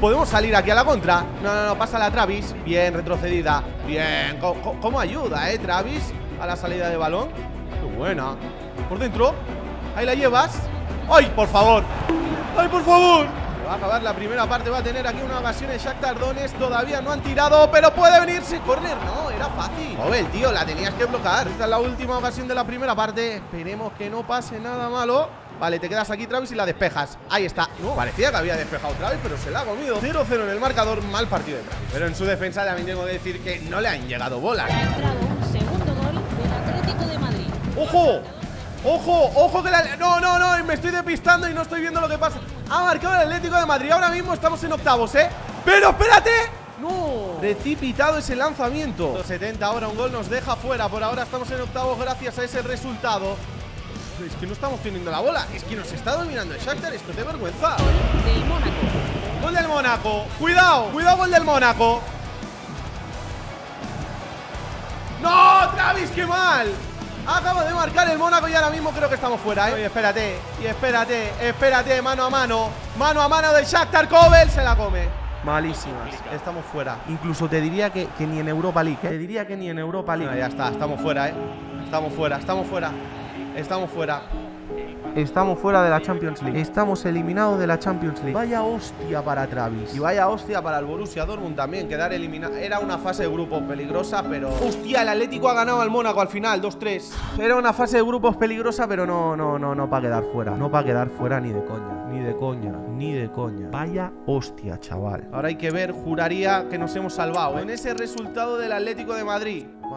Podemos salir aquí a la contra. No, no, no, pasa la Travis. Bien retrocedida. Bien. ¿Cómo, cómo ayuda, eh, Travis? A la salida de balón. Qué buena. Por dentro. Ahí la llevas. ¡Ay, por favor! ¡Ay, por favor! Va a acabar la primera parte. Va a tener aquí una ocasión en Shakhtar Donetsk. Todavía no han tirado, pero puede venirse. Corner, no, era fácil. Kobel, tío, la tenías que bloquear. Esta es la última ocasión de la primera parte. Esperemos que no pase nada malo. Vale, te quedas aquí, Travis, y la despejas. Ahí está. No, parecía que había despejado Travis, pero se la ha comido. cero cero en el marcador. Mal partido de Travis. Pero en su defensa también tengo que decir que no le han llegado bolas. Ha entrado un segundo gol del Atlético de Madrid. ¡Ojo! ¡Ojo! ¡Ojo que la... No, no, no, me estoy despistando y no estoy viendo lo que pasa. Ha marcado el Atlético de Madrid. Ahora mismo estamos en octavos, ¿eh? ¡Pero espérate! ¡No! Precipitado ese lanzamiento. setenta ahora, un gol nos deja fuera. Por ahora estamos en octavos gracias a ese resultado. Es que no estamos teniendo la bola. Es que nos está dominando el Shakhtar. Esto es de vergüenza. Gol del Mónaco. Gol del Mónaco. ¡Cuidado! ¡Cuidado, gol del Mónaco! ¡No, Travis, qué mal! Acaba de marcar el Mónaco y ahora mismo creo que estamos fuera, ¿eh? Oye, espérate, y espérate, espérate, mano a mano. Mano a mano del Shakhtar, Kobel se la come. Malísimas, estamos fuera. Incluso te diría que, que ni en Europa League, ¿eh? Te diría que ni en Europa League. No, ya está, estamos fuera, ¿eh? Estamos fuera, estamos fuera, estamos fuera. Estamos fuera de la Champions League. Estamos eliminados de la Champions League. Vaya hostia para Travis. Y vaya hostia para el Borussia Dortmund también. Quedar eliminado. Era una fase de grupos peligrosa, pero... Hostia, el Atlético ha ganado al Mónaco al final, dos tres. Era una fase de grupos peligrosa, pero no, no, no, no para quedar fuera. No para quedar fuera ni de coña. Ni de coña, ni de coña. Vaya hostia, chaval. Ahora hay que ver, juraría que nos hemos salvado, ¿eh? En ese resultado del Atlético de Madrid. Uf.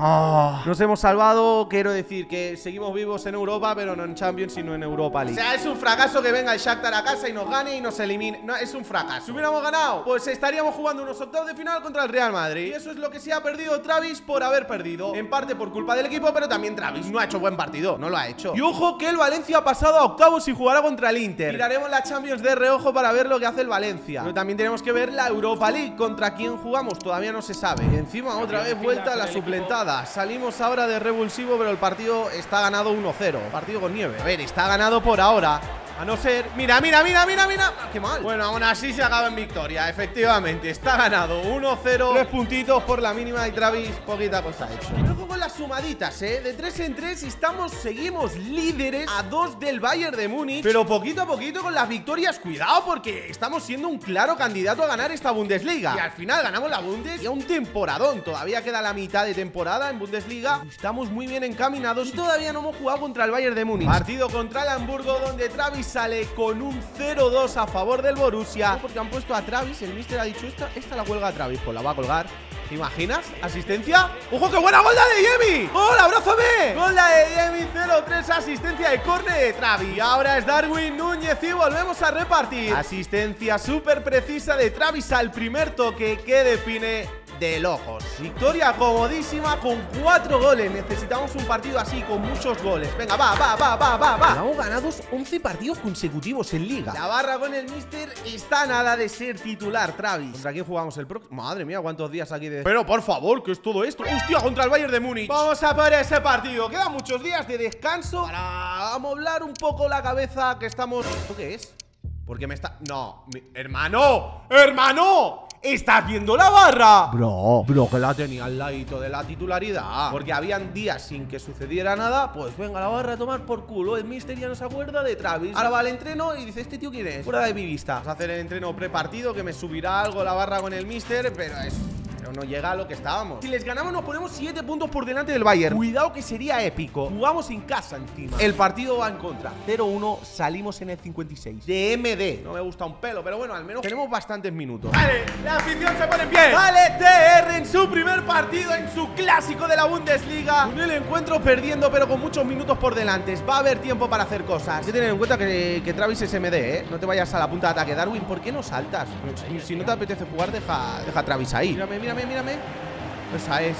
Oh. Nos hemos salvado, quiero decir que seguimos vivos en Europa, pero no en Champions, sino en Europa League. O sea, es un fracaso que venga el Shakhtar a casa y nos gane y nos elimine. No, es un fracaso. Si hubiéramos ganado, pues estaríamos jugando unos octavos de final contra el Real Madrid. Y eso es lo que se ha perdido Travis por haber perdido. En parte por culpa del equipo, pero también Travis no ha hecho buen partido, no lo ha hecho. Y ojo que el Valencia ha pasado a octavos y jugará contra el Inter. Miraremos la Champions de reojo para ver lo que hace el Valencia. Pero también tenemos que ver la Europa League, contra quién jugamos, todavía no se sabe. Y encima otra vez vuelta a la suplentada. Salimos ahora de revulsivo, pero el partido está ganado uno cero. Partido con nieve. A ver, está ganado por ahora, A no ser... Mira, mira, mira, mira, mira. Qué mal. Bueno, aún así se acaba en victoria. Efectivamente, está ganado uno cero. Tres puntitos por la mínima y Travis poquita cosa ha hecho. Pero con las sumaditas, ¿eh? De tres en tres estamos, seguimos líderes a dos del Bayern de Múnich. Pero poquito a poquito con las victorias, cuidado, porque estamos siendo un claro candidato a ganar esta Bundesliga. Y al final ganamos la Bundes y a un temporadón. Todavía queda la mitad de temporada en Bundesliga. Estamos muy bien encaminados y todavía no hemos jugado contra el Bayern de Múnich. Partido contra el Hamburgo donde Travis sale con un cero dos a favor del Borussia. No, porque han puesto a Travis, el míster ha dicho esta, esta la cuelga a Travis, pues la va a colgar. ¿Te imaginas? ¿Asistencia? ¡Ojo, qué buena! ¡Gol de Adeyemi! ¡Hola, abrázame! ¡Gol de Adeyemi! cero tres, asistencia de córner de Travis. Y ahora es Darwin Núñez y volvemos a repartir. Asistencia súper precisa de Travis al primer toque que define de locos. Victoria comodísima con cuatro goles. Necesitamos un partido así, con muchos goles. Venga, va, va, va, va, va, va. Hemos ganado once partidos consecutivos en liga. La barra con el míster está nada de ser titular, Travis. ¿Contra quién jugamos el próximo? Madre mía, cuántos días aquí de... Pero por favor, ¿qué es todo esto? ¡Hostia, contra el Bayern de Múnich! Vamos a por ese partido. Quedan muchos días de descanso para amoblar un poco la cabeza que estamos... ¿Esto qué es? Porque me está... No, mi... ¡Hermano! ¡Hermano! ¿Estás viendo la barra? Bro, bro, que la tenía al ladito de la titularidad. Porque habían días sin que sucediera nada. Pues venga, la barra a tomar por culo. El míster ya no se acuerda de Travis. Ahora va al entreno y dice, ¿este tío quién es? Fuera de mi vista. Vamos a hacer el entreno prepartido, que me subirá algo la barra con el míster. Pero es... no llega a lo que estábamos. Si les ganamos nos ponemos siete puntos por delante del Bayern. Cuidado que sería épico. Jugamos en casa encima. El partido va en contra. cero uno, salimos en el cincuenta y seis. D M D. No me gusta un pelo, pero bueno, al menos tenemos bastantes minutos. Vale, la afición se pone en pie. Vale, T R en su primer partido, en su clásico de la Bundesliga. En el encuentro perdiendo, pero con muchos minutos por delante. Va a haber tiempo para hacer cosas. Hay que tener en cuenta que, que Travis es M D, ¿eh? No te vayas a la punta de ataque. Darwin, ¿por qué no saltas? Si no te apetece jugar, deja, deja a Travis ahí. Mírame, mírame. Mírame, esa es.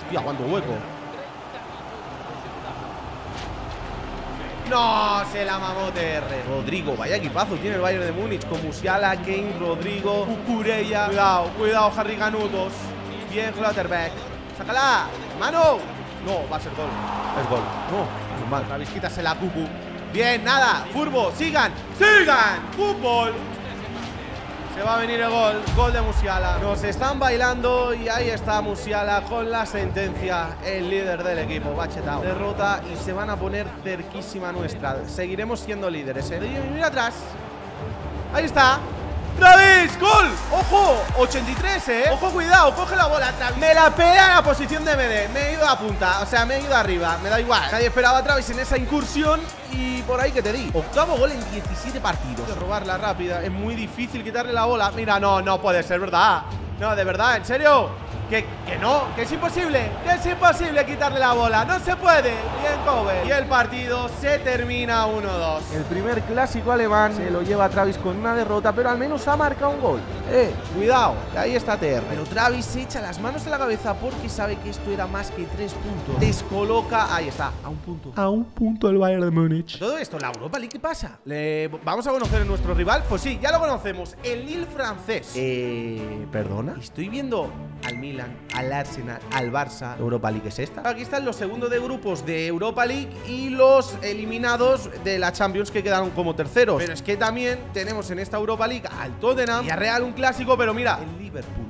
Hostia, cuánto hueco. No, se la mamó T R. Rodrigo, vaya equipazo tiene el Bayern de Múnich. Con Musiala, Kane, Rodrigo, Cucurella. Cuidado, cuidado, Harry Ganutos. Bien, Clutterback. ¡Sácala! ¡Mano! No, va a ser gol. Es gol. No, normal. La visquita se la cucu. Bien, nada. Furbo, sigan, sigan. Fútbol. Se va a venir el gol, gol de Musiala. Nos están bailando y ahí está Musiala con la sentencia. El líder del equipo, bachetao. Derrota y se van a poner cerquísima nuestra. Seguiremos siendo líderes, ¿eh? Mira atrás. Ahí está. ¡Travis! ¡Gol! ¡Ojo! ochenta y tres, ¿eh? ¡Ojo, cuidado! ¡Coge la bola, Travis! Me la pega en la posición de M D. Me he ido a punta, o sea, me he ido arriba. Me da igual. Nadie esperaba a Travis en esa incursión y por ahí que te di. Octavo gol en diecisiete partidos. Hay que robarla rápida. Es muy difícil quitarle la bola. Mira, no, no puede ser, ¿verdad? No, de verdad, ¿en serio? Que, que no, que es imposible, que es imposible quitarle la bola, no se puede. Bien, Kobel. Y el partido se termina uno dos. El primer clásico alemán se lo lleva a Travis con una derrota, pero al menos ha marcado un gol. Eh, cuidado, ahí está T R. Pero Travis se echa las manos a la cabeza porque sabe que esto era más que tres puntos. Descoloca, ahí está, a un punto. A un punto el Bayern de Múnich. Todo esto, la Europa League, ¿qué pasa? ¿Le vamos a conocer a nuestro rival? Pues sí, ya lo conocemos, el Lille francés. Eh, ¿perdona? Estoy viendo al Milan, al Arsenal, al Barça. Europa League es esta. Aquí están los segundos de grupos de Europa League y los eliminados de la Champions que quedaron como terceros. Pero es que también tenemos en esta Europa League al Tottenham y a Real un clásico, pero mira, el Liverpool.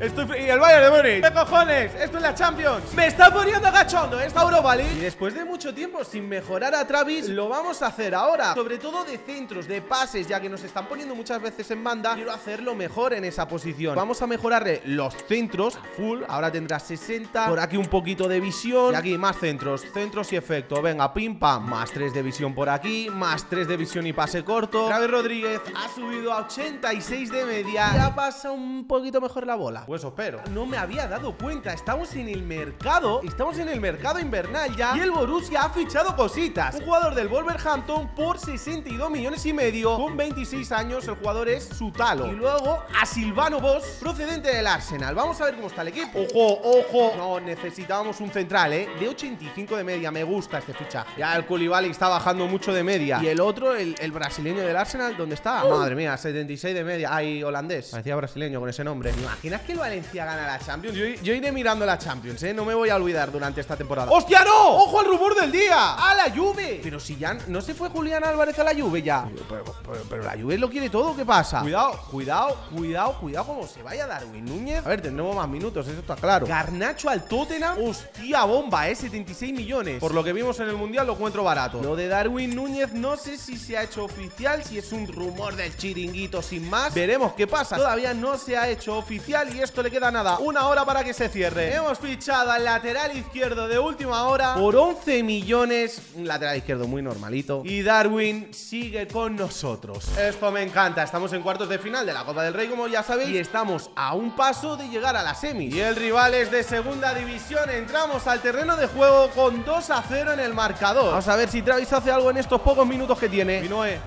Estoy y el Bayern de Múnich. ¡Qué cojones! Esto es la Champions. Me está poniendo cachondo esta Europa League. Y después de mucho tiempo sin mejorar a Travis, lo vamos a hacer ahora. Sobre todo de centros, de pases, ya que nos están poniendo muchas veces en banda. Quiero hacerlo mejor en esa posición. Vamos a mejorarle los centros a full. Ahora tendrá sesenta. Por aquí un poquito de visión. Y aquí más centros. Centros y efecto. Venga, pim, pam. Más tres de visión por aquí. Más tres de visión y pase corto. Travis Rodríguez ha subido a ochenta y seis de media. Ya pasa un poquito mejor la bola. Pues espero. No me había dado cuenta. Estamos en el mercado. Estamos en el mercado invernal ya. Y el Borussia ha fichado cositas. Un jugador del Wolverhampton por sesenta y dos millones y medio. Con veintiséis años. El jugador es Sutalo. Y luego a Silvano Bosz, procedente del Arsenal. Vamos a ver cómo está el equipo. Ojo, ojo. No, necesitábamos un central, ¿eh? De ochenta y cinco de media. Me gusta este fichaje. Ya el Koulibaly está bajando mucho de media. Y el otro, el, el brasileño del Arsenal, ¿dónde está? Uh. Madre mía, setenta y seis de media. Ay, holandés. Parecía brasileño con ese nombre. ¿Me imaginas que el Valencia gana la Champions, yo, yo iré mirando la Champions, ¿eh? No me voy a olvidar durante esta temporada. ¡Hostia, no! ¡Ojo al rumor del día! ¡A la Juve! Pero si ya no se fue Julián Álvarez a la Juve ya. Pero, pero, pero, pero la Juve lo quiere todo, ¿qué pasa? Cuidado, cuidado, cuidado, cuidado como se vaya Darwin Núñez. A ver, tendremos más minutos, eso está claro. Garnacho al Tottenham. ¡Hostia, bomba, eh! setenta y seis millones. Por lo que vimos en el Mundial lo encuentro barato. Lo de Darwin Núñez no sé si se ha hecho oficial, si es un rumor del chiringuito sin más. Veremos qué pasa. Todavía no se ha hecho oficial y esto le queda nada, una hora para que se cierre. Hemos fichado al lateral izquierdo de última hora por once millones. Un lateral izquierdo muy normalito. Y Darwin sigue con nosotros. Esto me encanta. Estamos en cuartos de final de la Copa del Rey, como ya sabéis, y estamos a un paso de llegar a la semi. Y el rival es de segunda división. Entramos al terreno de juego con dos a cero en el marcador. Vamos a ver si Travis hace algo en estos pocos minutos que tiene. Vinoe.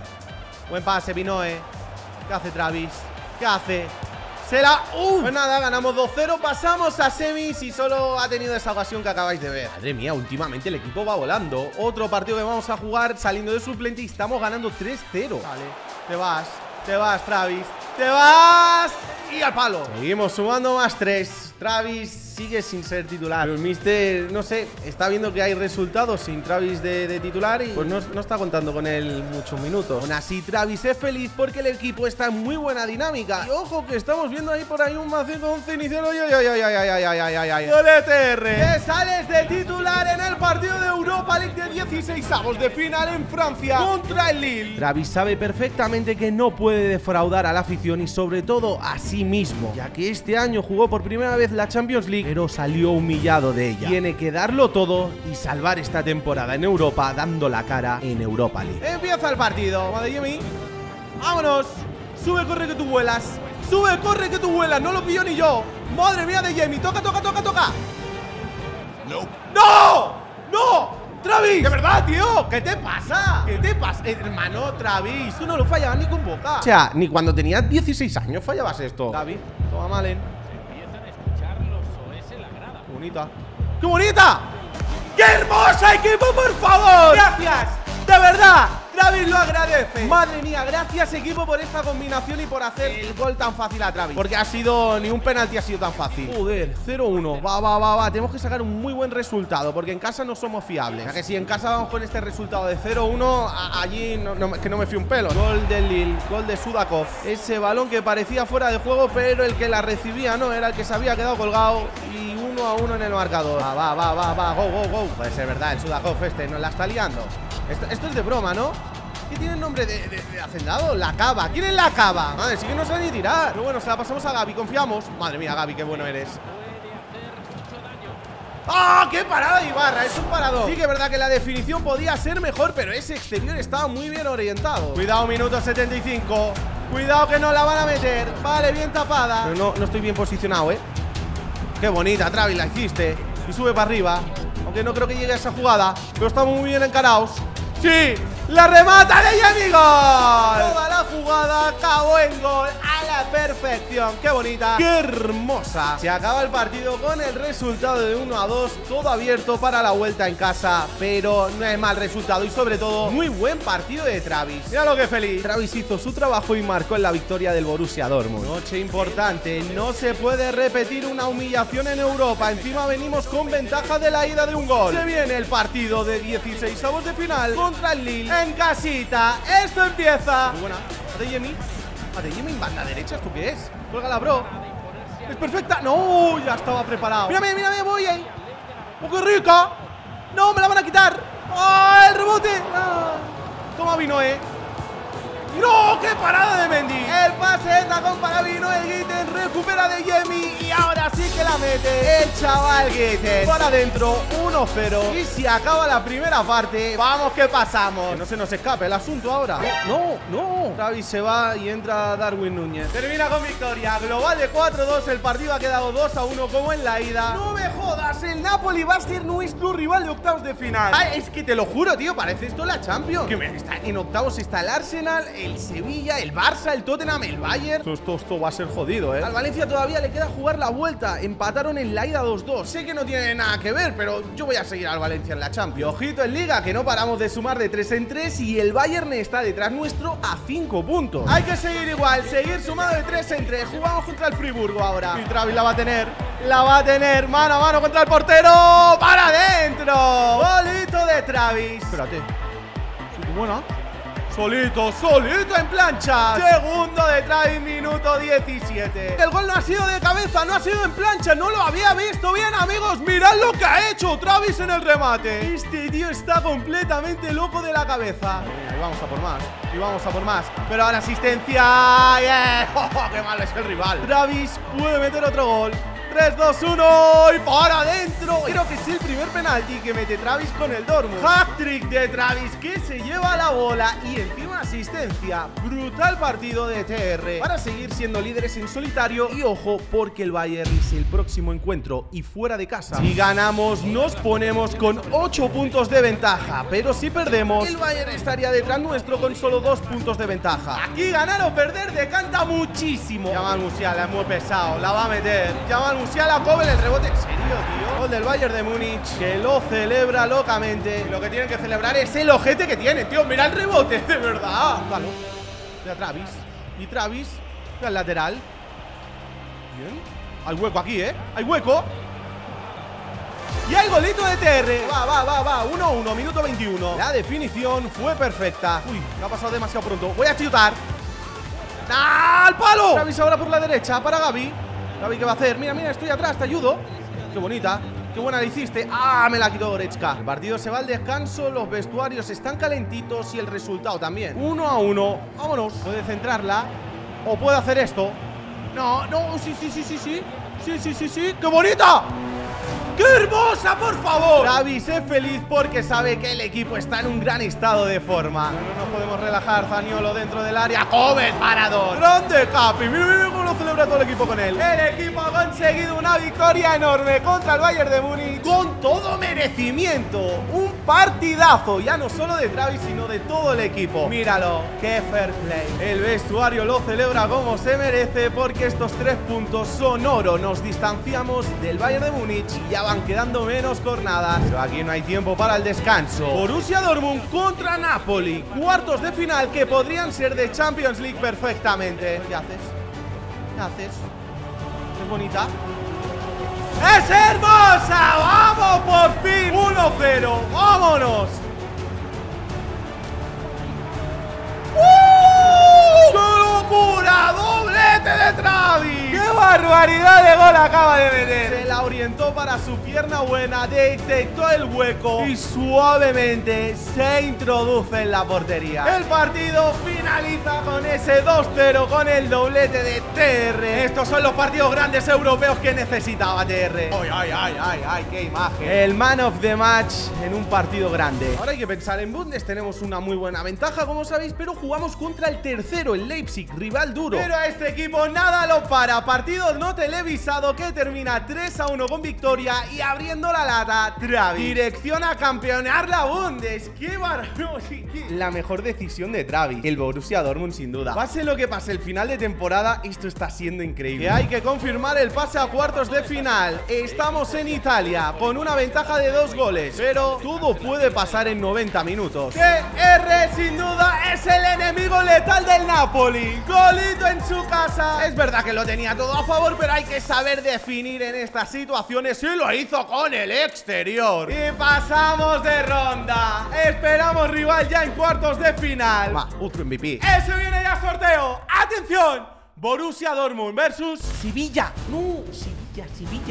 Buen pase, Vinoe. ¿Qué hace Travis? ¿Qué hace? Será... Uh. Pues nada, ganamos dos cero, pasamos a semis y solo ha tenido esa ocasión que acabáis de ver. Madre mía, últimamente el equipo va volando. Otro partido que vamos a jugar saliendo de suplente y estamos ganando tres cero. Vale, te vas, te vas, Travis. ¡Te vas! Y al palo. Seguimos sumando más tres. Travis sigue sin ser titular. Pero el míster, no sé, está viendo que hay resultados sin Travis de, de titular y pues no, no está contando con él muchos minutos. Aún así, Travis es feliz porque el equipo está en muy buena dinámica. Y ojo que estamos viendo ahí por ahí un más cinco once inicial. ¡Ay, ay, ay, ay, ay, ay, ay, ay, ay! ¡L T R! ¡Que sales de titular en el partido de Europa League de dieciseisavos de final en Francia contra el Lille! Travis sabe perfectamente que no puede defraudar a la afición y sobre todo a sí mismo, ya que este año jugó por primera vez la Champions League, pero salió humillado de ella. Tiene que darlo todo y salvar esta temporada en Europa, dando la cara en Europa League. Empieza el partido, Adeyemi. ¡Vámonos! Sube, corre que tú vuelas. Sube, corre que tú vuelas. No lo pillo ni yo. Madre mía, Adeyemi. Toca, toca, toca, toca. No. ¡No! ¡No! ¡Travis! ¡De verdad, tío! ¿Qué te pasa? ¿Qué te pasa? Hermano, Travis, tú no lo fallabas ni con boca. O sea, ni cuando tenías dieciséis años fallabas esto. Travis, toma Malen. ¡Qué bonita! ¡Qué bonita! ¡Qué hermosa equipo, por favor! ¡Gracias! ¡De verdad! Travis lo agradece. Madre mía, gracias equipo por esta combinación y por hacer el gol tan fácil a Travis. Porque ha sido, ni un penalti ha sido tan fácil. Joder, cero uno. Va, va, va, va. Tenemos que sacar un muy buen resultado porque en casa no somos fiables. Ya que si en casa vamos con este resultado de cero uno, allí no, no, que no me fío un pelo. Gol de Lille, gol de Sudakov. Ese balón que parecía fuera de juego, pero el que la recibía no, era el que se había quedado colgado. Y uno a uno en el marcador. Va, va, va, va, va. Go, go, go. Puede ser verdad, el Sudakov este nos la está liando. Esto, esto es de broma, ¿no? ¿Qué tiene el nombre de, de, de hacendado? La Cava. ¿Quién es la Cava? Madre, sí que no sabe ni tirar. Pero bueno, se la pasamos a Gavi, confiamos. Madre mía, Gavi, qué bueno eres. ¡Ah! ¡Oh, qué parada de Ibarra! Es un parador. Sí que es verdad que la definición podía ser mejor, pero ese exterior estaba muy bien orientado. Cuidado, minuto setenta y cinco. Cuidado que no la van a meter. Vale, bien tapada. Pero no, no estoy bien posicionado, ¿eh? Qué bonita, Travis, la hiciste. Y sube para arriba. Aunque no creo que llegue a esa jugada. Pero estamos muy bien encarados. ¡Sí! ¡La remata de Yami! ¡Gol! Toda la jugada acabó en gol a la perfección. ¡Qué bonita! ¡Qué hermosa! Se acaba el partido con el resultado de uno a dos. Todo abierto para la vuelta en casa. Pero no es mal resultado y sobre todo muy buen partido de Travis. Mira lo que feliz. Travis hizo su trabajo y marcó en la victoria del Borussia Dortmund. Noche importante. No se puede repetir una humillación en Europa. Encima venimos con ventaja de la ida de un gol. Se viene el partido de dieciseisavos de final contra el Lille. En casita, esto empieza. Muy buena. Adeyemi. Adeyemi en banda derecha, ¿esto qué es? Cuélgala, bro. Es perfecta. No, ya estaba preparado. Mírame, mírame, voy ahí. ¡Oh, qué rica! No, me la van a quitar. ¡Ah, ¡Oh, el rebote! ¡Ah! Toma Vinoe. ¡No! ¡Qué parada de Mendy! El pase está con para Vinoe Gittens. Recupera Adeyemi y ahora sí que la mete el chaval Gittens. Para adentro, uno cero. Y si acaba la primera parte, vamos que pasamos. Que no se nos escape el asunto ahora. ¡No! ¡No! Travis se va y entra Darwin Núñez. Termina con victoria. Global de cuatro dos. El partido ha quedado dos a uno como en la ida. ¡No me jodas! El Napoli va a ser nuestro rival de octavos de final. Ah, es que te lo juro, tío. Parece esto la Champions. Que me está, en octavos está el Arsenal, el Sevilla, el Barça, el Tottenham, el Bayern. Esto, esto, esto va a ser jodido, ¿eh? Al Valencia todavía le queda jugar la vuelta. está, empataron en la ida dos dos. Sé que no tiene nada que ver, pero yo voy a seguir al Valencia en la Champions. Ojito en Liga, que no paramos de sumar de tres en tres y el Bayern está detrás nuestro a cinco puntos. Hay que seguir igual, seguir sumado de tres en tres. Jugamos contra el Friburgo ahora. Y Travis la va a tener, la va a tener mano a mano contra el portero. ¡Para adentro! Bolito de Travis. Espérate. Sí, buena. Solito, solito en plancha. Segundo de Travis, minuto diecisiete. El gol no ha sido de cabeza, no ha sido en plancha. No lo había visto bien, amigos. Mirad lo que ha hecho Travis en el remate. Este tío está completamente loco de la cabeza. Y vamos a por más, y vamos a por más. Pero ahora asistencia. Yeah. Oh, ¡qué malo es el rival! Travis puede meter otro gol. tres, dos, uno y para adentro. Creo que es el primer penalti que mete Travis con el Dortmund. Hat-trick de Travis, que se lleva la bola y encima asistencia. Brutal partido de T R para seguir siendo líderes en solitario. Y ojo, porque el Bayern es el próximo encuentro y fuera de casa. Si ganamos nos ponemos con ocho puntos de ventaja, pero si perdemos el Bayern estaría detrás nuestro con solo dos puntos de ventaja. Aquí ganar o perder decanta muchísimo. Llaman Musiala, es muy pesado, la va a meter. Llaman Musiala, Kobel, el rebote. ¿En serio, tío? Gol del Bayern de Múnich, que lo celebra locamente. Y lo que tienen que celebrar es el ojete que tiene, tío. Mira el rebote, de verdad. Vale, de Travis. Y Travis, al lateral. Bien. Hay hueco aquí, ¿eh? Hay hueco. Y hay golito de T R. Va, va, va, va. uno uno, minuto veintiuno. La definición fue perfecta. Uy, me ha pasado demasiado pronto. Voy a chutar. ¡Ah, al palo! Travis ahora por la derecha para Gavi. Gavi, ¿qué va a hacer? Mira, mira, estoy atrás, te ayudo. Qué bonita, qué buena la hiciste. ¡Ah, me la quitó Goretzka! El partido se va al descanso, los vestuarios están calentitos y el resultado también. Uno a uno, vámonos. Puede centrarla o puede hacer esto. No, no, sí, sí, sí, sí, sí. Sí, sí, sí, sí, ¡qué bonita! ¡Qué hermosa, por favor! Travis es feliz porque sabe que el equipo está en un gran estado de forma. No nos podemos relajar, Zaniolo dentro del área. ¡Joven, parador! ¡Grande, Capi! ¡Mira, mira cómo lo celebra todo el equipo con él! El equipo ha conseguido una victoria enorme contra el Bayern de Múnich con todo merecimiento. Un partidazo, ya no solo de Travis, sino de todo el equipo. Míralo, qué fair play. El vestuario lo celebra como se merece porque estos tres puntos son oro. Nos distanciamos del Bayern de Múnich y ya van quedando menos jornadas, pero aquí no hay tiempo para el descanso. Borussia Dortmund contra Napoli, cuartos de final que podrían ser de Champions League perfectamente. ¿Qué haces? ¿Qué haces? ¿Es bonita? ¡Es hermosa! ¡Vamos por fin! uno cero, ¡vámonos! ¡Uh! ¡Qué locura! ¡Doblete de Travis! ¡Qué barbaridad de gol acaba de meter! Se la orientó para su pierna buena, detectó el hueco y suavemente se introduce en la portería. El partido finaliza con ese dos cero con el doblete de T R. Estos son los partidos grandes europeos que necesitaba T R. ¡Ay, ay, ay, ay, ay! ¡Qué imagen! El man of the match en un partido grande. Ahora hay que pensar en Bundes. Tenemos una muy buena ventaja, como sabéis, pero jugamos contra el tercero, el Leipzig, rival duro. Pero a este equipo nada lo para. Partido no televisado que termina tres a uno con victoria y abriendo la lata, Travis. Dirección a campeonar la Bundes. ¡Qué bárbaro! La mejor decisión de Travis. El Borussia Dortmund, sin duda. Pase lo que pase el final de temporada, esto está siendo increíble. Que hay que confirmar el pase a cuartos de final. Estamos en Italia con una ventaja de dos goles, pero todo puede pasar en noventa minutos. T R, sin duda, es el enemigo letal del Napoli. Golito en su casa. Es verdad que lo tenía todo a favor, pero hay que saber definir en estas situaciones y lo hizo con el exterior. Y pasamos de ronda. Esperamos rival ya en cuartos de final. Va, otro M V P. Ese viene ya sorteo. ¡Atención! Borussia Dortmund versus Sevilla. No, Sevilla,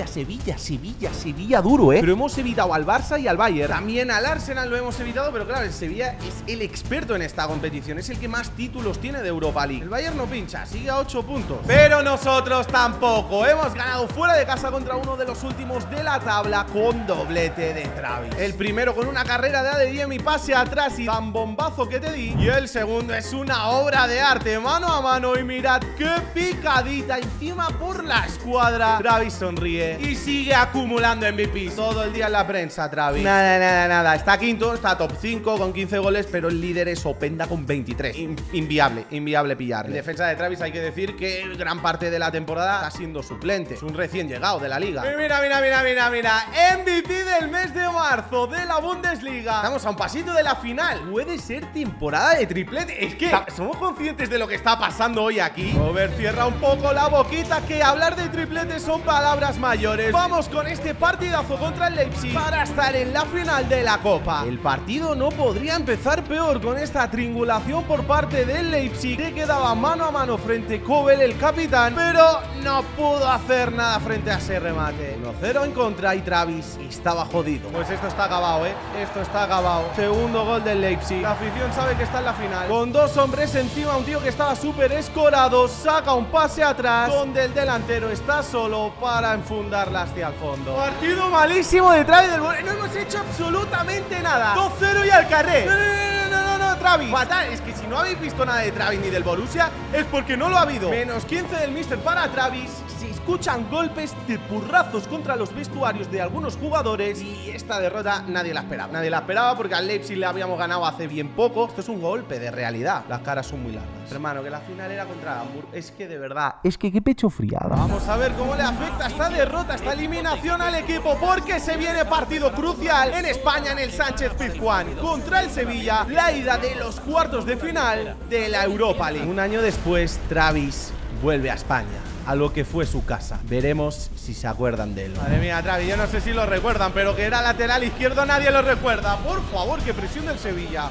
Sevilla, Sevilla, Sevilla, Sevilla duro, ¿eh? Pero hemos evitado al Barça y al Bayern. También al Arsenal lo hemos evitado, pero claro, el Sevilla es el experto en esta competición. Es el que más títulos tiene de Europa League. El Bayern no pincha, sigue a ocho puntos. Pero nosotros tampoco. Hemos ganado fuera de casa contra uno de los últimos de la tabla con doblete de Travis. El primero con una carrera de Adeyemi, pase atrás y tan bombazo que te di. Y el segundo es una obra de arte, mano a mano. Y mirad qué picadita encima por la escuadra. Travis sonríe y sigue acumulando M V Ps. Todo el día en la prensa, Travis. Nada, nada, nada. Está quinto, está top cinco con quince goles, pero el líder es Openda con veintitrés. In inviable, inviable pillarle. En defensa de Travis hay que decir que gran parte de la temporada está siendo suplente. Es un recién llegado de la liga. Mira, mira, mira, mira, mira. M V P del mes de marzo de la Bundesliga. Estamos a un pasito de la final. Puede ser temporada de triplete. Es que somos conscientes de lo que está pasando hoy aquí. Robert, cierra un poco la boquita, que hablar de tripletes son palabras mayores. Vamos con este partidazo contra el Leipzig para estar en la final de la Copa. El partido no podría empezar peor con esta triangulación por parte del Leipzig, que quedaba mano a mano frente Kobel, el capitán, pero no pudo hacer nada frente a ese remate. uno cero en contra y Travis estaba jodido. Pues esto está acabado, ¿eh? Esto está acabado. Segundo gol del Leipzig. La afición sabe que está en la final. Con dos hombres encima, un tío que estaba súper escorado saca un pase atrás donde el delantero está solo para enfundarla hacia el fondo. Partido malísimo de Travis del Borussia. No hemos hecho absolutamente nada. dos cero y al carré. No, no, no, no, no, no, Travis. Fatal. Es que si no habéis visto nada de Travis ni del Borussia es porque no lo ha habido. menos quince del míster para Travis. Si escuchan golpes de purrazos contra los vestuarios de algunos jugadores. Y esta derrota nadie la esperaba. Nadie la esperaba porque al Leipzig le habíamos ganado hace bien poco. Esto es un golpe de realidad. Las caras son muy largas. Hermano, que la final era contra Hamburgo. Es que de verdad, es que qué pecho friada. Vamos a ver cómo le afecta esta derrota, esta eliminación al equipo, porque se viene partido crucial en España, en el Sánchez-Pizjuán, contra el Sevilla, la ida de los cuartos de final de la Europa League. Un año después, Travis vuelve a España, a lo que fue su casa. Veremos si se acuerdan de él. Madre mía, Travis, yo no sé si lo recuerdan, pero que era lateral izquierdo nadie lo recuerda. Por favor, que presión del Sevilla.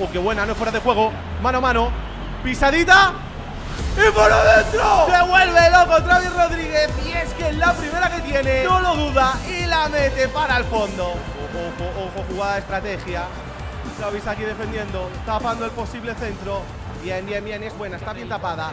O oh, qué buena, no es fuera de juego. Mano a mano. Pisadita y por adentro. Se vuelve loco Travis Rodríguez. Y es que es la primera que tiene. No lo duda y la mete para el fondo. Ojo, ojo, ojo, jugada de estrategia. Travis aquí defendiendo, tapando el posible centro. Bien, bien, bien, es buena, está bien tapada.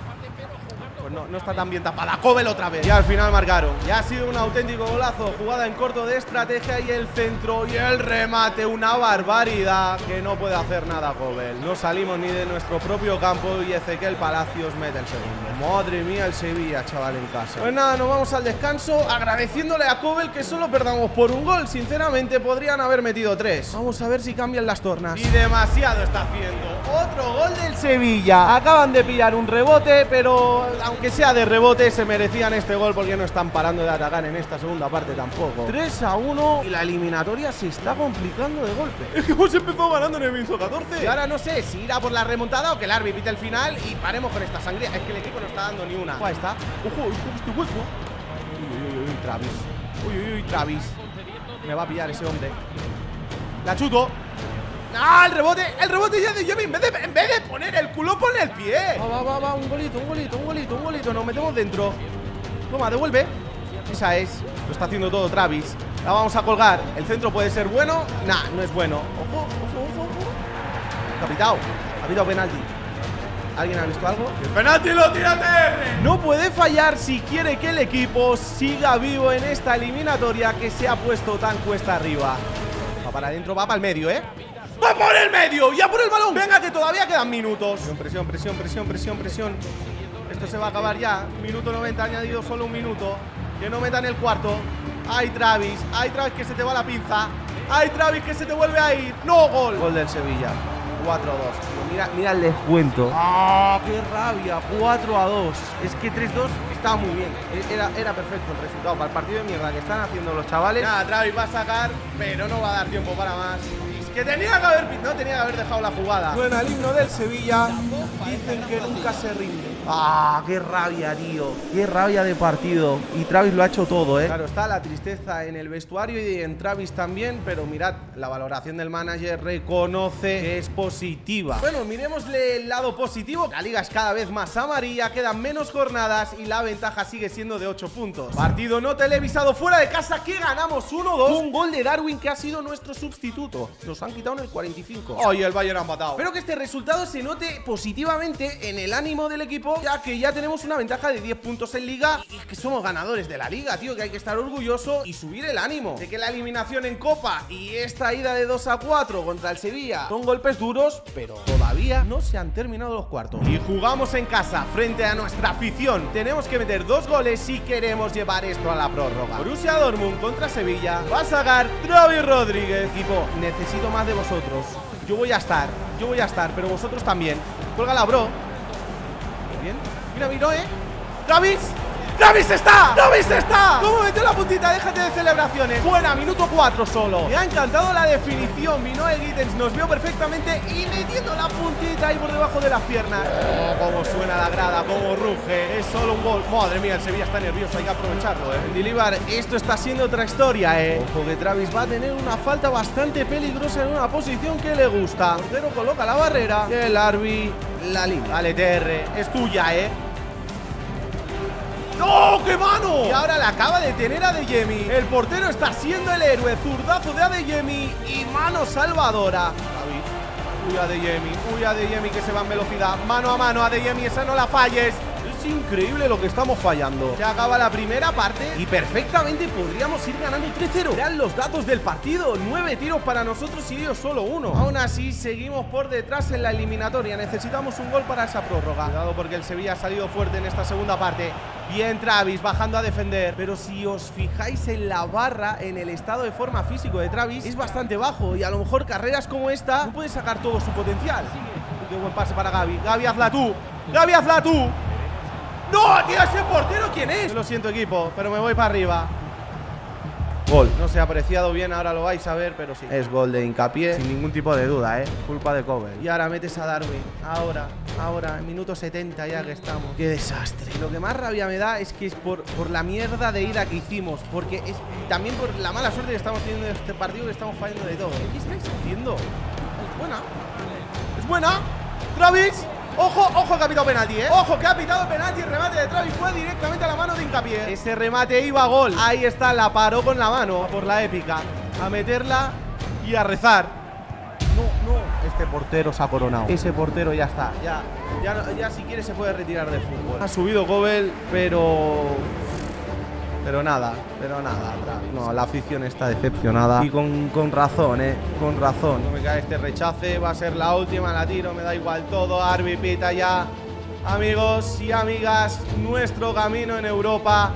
Pues no, no está tan bien tapada. Kobel otra vez. Y al final marcaron. Ya ha sido un auténtico golazo. Jugada en corto de estrategia y el centro y el remate. Una barbaridad que no puede hacer nada Kobel. No salimos ni de nuestro propio campo y Ezequiel Palacios mete el segundo. Madre mía, el Sevilla, chaval, en casa. Pues nada, nos vamos al descanso agradeciéndole a Kobel que solo perdamos por un gol. Sinceramente, podrían haber metido tres. Vamos a ver si cambian las tornas. Y demasiado está haciendo. Otro gol del Sevilla. Acaban de pillar un rebote, pero aunque sea de rebote, se merecían este gol porque no están parando de atacar en esta segunda parte tampoco. tres a uno y la eliminatoria se está complicando de golpe. Es que hemos empezado ganando en el minuto catorce. Y ahora no sé si irá por la remontada o que el árbitro pite el final y paremos con esta sangría. Es que el equipo no está dando ni una. Ahí está. Ojo, este hueco. Uy, uy, uy, uy, Travis. Uy, uy, uy, Travis. Me va a pillar ese hombre. La chuto. ¡Ah, el rebote! ¡El rebote ya de Jimmy! En vez de, en vez de poner el culo, pon el pie. Va, va, va, un golito, un golito, un golito, un golito. Nos metemos dentro. Toma, devuelve. Esa es. Lo está haciendo todo Travis. La vamos a colgar. El centro puede ser bueno. Nah, no es bueno. Ojo, ojo, ojo, ojo. Ha pitado. Ha pitado penalti. ¿Alguien ha visto algo? ¡El penalti lo tira T R! No puede fallar si quiere que el equipo siga vivo en esta eliminatoria que se ha puesto tan cuesta arriba. Va para adentro, va para el medio, ¿eh? ¡Va por el medio! ¡Ya por el balón! ¡Venga, que todavía quedan minutos! Presión, presión, presión, presión, presión. Esto se va a acabar ya. Minuto noventa, añadido solo un minuto. Que no metan el cuarto. ¡Ay, Travis! ¡Ay, Travis, que se te va la pinza! ¡Ay, Travis, que se te vuelve a ir! ¡No, gol! Gol del Sevilla. cuatro a dos. Mira, mira el descuento. ¡Ah, qué rabia! cuatro a dos. Es que tres dos... Está muy bien, era, era perfecto el resultado para el partido de mierda que están haciendo los chavales. Nada, Travis va a sacar, pero no va a dar tiempo para más. Es que tenía que haber, no tenía que haber dejado la jugada. Bueno, el himno del Sevilla, dicen que nunca se rinde. Ah, qué rabia, tío. Qué rabia de partido. Y Travis lo ha hecho todo, ¿eh? Claro, está la tristeza en el vestuario y en Travis también, pero mirad, la valoración del manager reconoce que es positiva. Bueno, miremosle el lado positivo. La liga es cada vez más amarilla, quedan menos jornadas y la ventaja sigue siendo de ocho puntos. Partido no televisado fuera de casa que ganamos uno dos. Un gol de Darwin que ha sido nuestro sustituto. Nos han quitado en el cuarenta y cinco. Ay, el Bayern ha matado. Espero que este resultado se note positivamente en el ánimo del equipo ya que ya tenemos una ventaja de diez puntos en liga. Y es que somos ganadores de la liga, tío, que hay que estar orgulloso y subir el ánimo. De que la eliminación en Copa y esta ida de dos a cuatro contra el Sevilla son golpes duros, pero todavía no se han terminado los cuartos. Y jugamos en casa frente a nuestra afición. Tenemos que meter dos goles si queremos llevar esto a la prórroga. Borussia Dortmund contra Sevilla. Va a sacar Travis Rodríguez. Tipo, necesito más de vosotros. Yo voy a estar, yo voy a estar, pero vosotros también. Cuélgala, bro. Muy bien. Mira, Vinoe. ¡Travis! ¡Travis está! ¡Travis está! ¿Cómo metió la puntita? Déjate de celebraciones. Buena, minuto cuatro solo. Me ha encantado la definición. Vinoe Gittens nos vio perfectamente y metiendo la puntita ahí por debajo de las piernas. Oh, cómo suena la grada, cómo ruge. Es solo un gol. Madre mía, el Sevilla está nervioso, hay que aprovecharlo, eh. Dilibar, esto está siendo otra historia, eh. Ojo que Travis va a tener una falta bastante peligrosa en una posición que le gusta. El portero coloca la barrera. El Arby, la línea. Vale, T R, es tuya, eh. ¡No! ¡Qué mano! Y ahora la acaba de tener Adeyemi. El portero está siendo el héroe. Zurdazo de Adeyemi y mano salvadora. David. Uy, Adeyemi. Uy, Adeyemi que se va en velocidad. Mano a mano, Adeyemi. Esa no la falles. Es increíble lo que estamos fallando. Se acaba la primera parte y perfectamente podríamos ir ganando tres cero. Vean los datos del partido. Nueve tiros para nosotros y ellos solo uno. Aún así, seguimos por detrás en la eliminatoria. Necesitamos un gol para esa prórroga. Cuidado porque el Sevilla ha salido fuerte en esta segunda parte. Bien, Travis, bajando a defender. Pero si os fijáis en la barra, en el estado de forma físico de Travis, es bastante bajo. Y a lo mejor carreras como esta no puede sacar todo su potencial. Qué buen pase para Gavi. Gavi, hazla tú. Gavi, hazla tú. ¡No, tío! ¿Ese portero quién es? Lo siento, equipo, pero me voy para arriba. Gol. No se ha apreciado bien, ahora lo vais a ver, pero sí. Es gol de hincapié, sin ningún tipo de duda, ¿eh? Culpa de Kobel. Y ahora metes a Darwin. Ahora, ahora, en minuto setenta ya que estamos. ¡Qué desastre! Lo que más rabia me da es que es por, por la mierda de ida que hicimos. Porque es, también por la mala suerte que estamos teniendo en este partido, que estamos fallando de todo. ¿Qué estáis haciendo? Es buena. Es buena. ¡Travis! Ojo, ojo que ha pitado penalti, eh. Ojo que ha pitado penalti. El remate de Travis fue directamente a la mano de hincapié. Ese remate iba a gol. Ahí está, la paró con la mano. Por la épica. A meterla y a rezar. No, no. Este portero se ha coronado. Ese portero ya está. Ya, ya, no, ya si quiere se puede retirar de fútbol. Ha subido Kobel, pero... Pero nada, pero nada, Travis. No, la afición está decepcionada. Y con, con razón, eh, con razón. No me cae este rechace, va a ser la última, la tiro, me da igual todo. Arby pita ya. Amigos y amigas, nuestro camino en Europa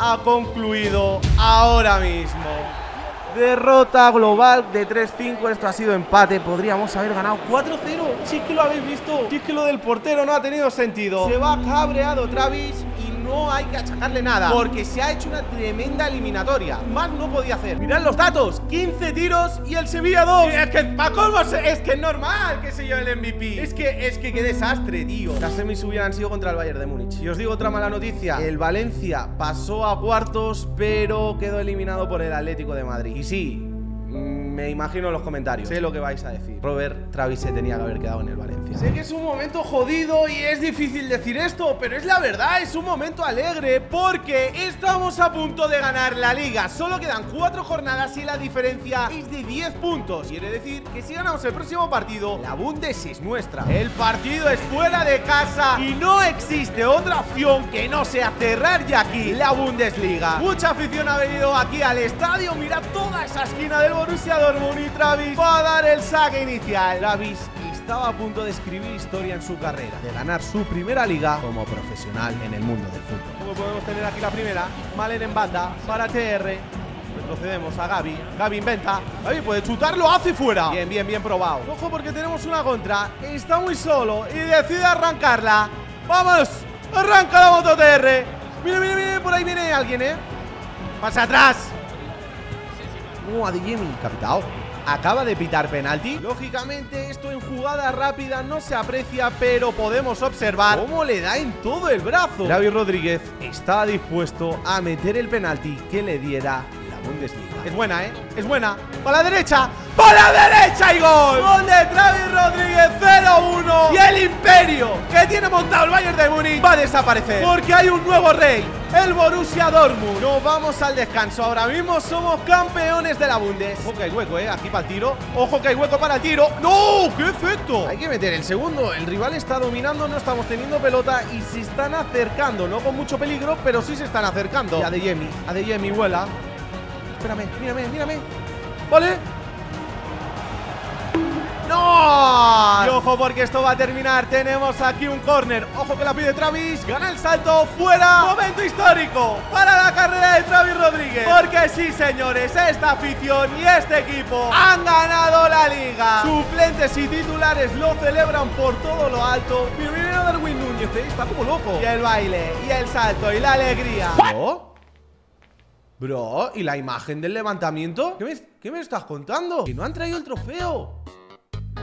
ha concluido ahora mismo. Derrota global de tres cinco, esto ha sido empate, podríamos haber ganado cuatro cero. Sí que lo habéis visto, sí que lo del portero no ha tenido sentido. Se va cabreado Travis y no hay que achacarle nada, porque se ha hecho una tremenda eliminatoria. Más no podía hacer. Mirad los datos, quince tiros y el Sevilla dos. Es que, ¿para cómo? Es que es normal que se lleve el M V P. Es que, es que qué desastre, tío. Las semis hubieran sido contra el Bayern de Múnich. Y os digo otra mala noticia. El Valencia pasó a cuartos, pero quedó eliminado por el Atlético de Madrid. Y sí, me imagino en los comentarios. Sé lo que vais a decir. Robert, Travis se tenía que haber quedado en el Valencia. Sé que es un momento jodido y es difícil decir esto, pero es la verdad, es un momento alegre porque estamos a punto de ganar la liga. Solo quedan cuatro jornadas y la diferencia es de diez puntos. Quiere decir que si ganamos el próximo partido, la Bundes es nuestra. El partido es fuera de casa y no existe otra opción que no sea cerrar ya aquí la Bundesliga. Mucha afición ha venido aquí al estadio. Mirad toda esa esquina del Borussia. Y Travis va a dar el saque inicial. Travis estaba a punto de escribir historia en su carrera, de ganar su primera liga como profesional en el mundo del fútbol. Como podemos tener aquí la primera, Malen en banda para T R. Retrocedemos a Gavi. Gavi inventa. Gavi puede chutarlo, hace fuera. Bien, bien, bien probado. Ojo porque tenemos una contra. Está muy solo y decide arrancarla. ¡Vamos! ¡Arranca la moto T R! ¡Mire, mire, mire! Por ahí viene alguien, ¿eh? ¡Pasa atrás! No, oh, Adeyemi, capitao. Acaba de pitar penalti. Lógicamente esto en jugada rápida no se aprecia, pero podemos observar cómo le da en todo el brazo. Travis Rodríguez está dispuesto a meter el penalti que le diera la Bundesliga. Es buena, ¿eh? Es buena. ¡Para la derecha! ¡Para la derecha y gol! ¡Gol de Travis Rodríguez! cero uno. Y el El imperio que tiene montado el Bayern de Múnich va a desaparecer, porque hay un nuevo rey, el Borussia Dortmund. Nos vamos al descanso, ahora mismo somos campeones de la Bundes. Ojo que hay hueco, eh, aquí para el tiro. Ojo que hay hueco para el tiro. ¡No! ¡Qué efecto! Hay que meter el segundo, el rival está dominando, no estamos teniendo pelota y se están acercando. No con mucho peligro, pero sí se están acercando. Y Adeyemi, Adeyemi vuela. Espérame, mírame, mírame. Vale. ¡No! Y ojo porque esto va a terminar. Tenemos aquí un córner. Ojo que la pide Travis. Gana el salto. ¡Fuera! Momento histórico para la carrera de Travis Rodríguez. Porque sí, señores, esta afición y este equipo han ganado la liga. Suplentes y titulares lo celebran por todo lo alto. Primero Darwin Núñez, ¿eh? Está como loco. Y el baile, y el salto, y la alegría. ¿Bro? Bro, ¿y la imagen del levantamiento? ¿Qué me, qué me estás contando? Que no han traído el trofeo.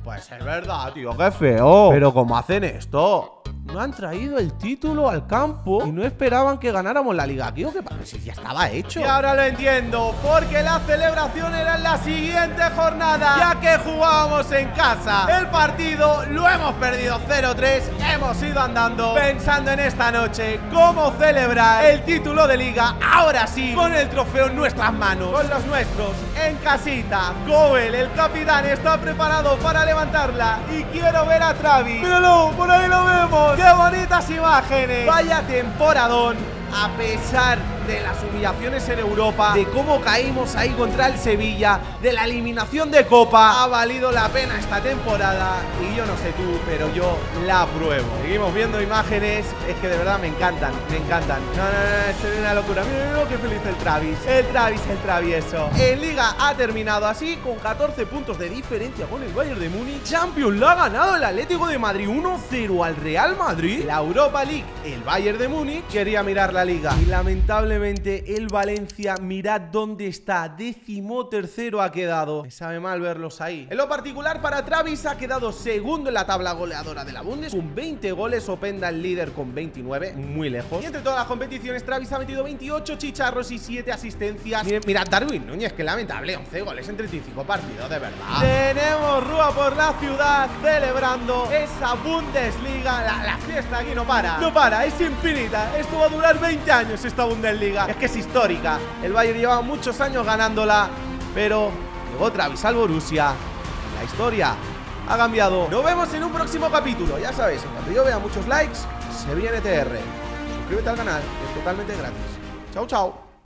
Pues es verdad, tío, qué feo. Pero ¿cómo hacen esto? No han traído el título al campo y no esperaban que ganáramos la liga. Tío, que si ya estaba hecho. Y ahora lo entiendo, porque la celebración era en la siguiente jornada, ya que jugábamos en casa. El partido lo hemos perdido cero tres. Hemos ido andando pensando en esta noche cómo celebrar el título de liga. Ahora sí, con el trofeo en nuestras manos, con los nuestros en casita. Kobel, el capitán, está preparado para levantarla. Y quiero ver a Travis. Míralo, por ahí lo vemos. ¡Qué bonitas imágenes! Vaya temporadón, a pesar de las humillaciones en Europa, de cómo caímos ahí contra el Sevilla, de la eliminación de Copa. Ha valido la pena esta temporada y yo no sé tú, pero yo la apruebo. Seguimos viendo imágenes, es que de verdad me encantan, me encantan. No, no, no, esto es una locura. Mira qué feliz el Travis, el Travis, el travieso. En Liga ha terminado así, con catorce puntos de diferencia con el Bayern de Múnich. Champions la ha ganado el Atlético de Madrid uno cero al Real Madrid. La Europa League, el Bayern de Múnich. Quería mirar la Liga y lamentablemente el Valencia, mirad dónde está, décimo tercero ha quedado. Me sabe mal verlos ahí. En lo particular, para Travis ha quedado segundo en la tabla goleadora de la Bundes con veinte goles, Openda el líder con veintinueve, muy lejos. Y entre todas las competiciones Travis ha metido veintiocho chicharros y siete asistencias. Miren, mirad Darwin Núñez, que lamentable, once goles en treinta y cinco partidos, de verdad. Tenemos rúa por la ciudad celebrando esa Bundesliga, la, la fiesta aquí no para, no para, es infinita. Esto va a durar veinte años esta Bundesliga. Es que es histórica. El Bayern llevaba muchos años ganándola, pero llegó Travis al Borussia. La historia ha cambiado. Nos vemos en un próximo capítulo. Ya sabéis, cuando yo vea muchos likes, se viene T R. Suscríbete al canal, es totalmente gratis. Chao, chao.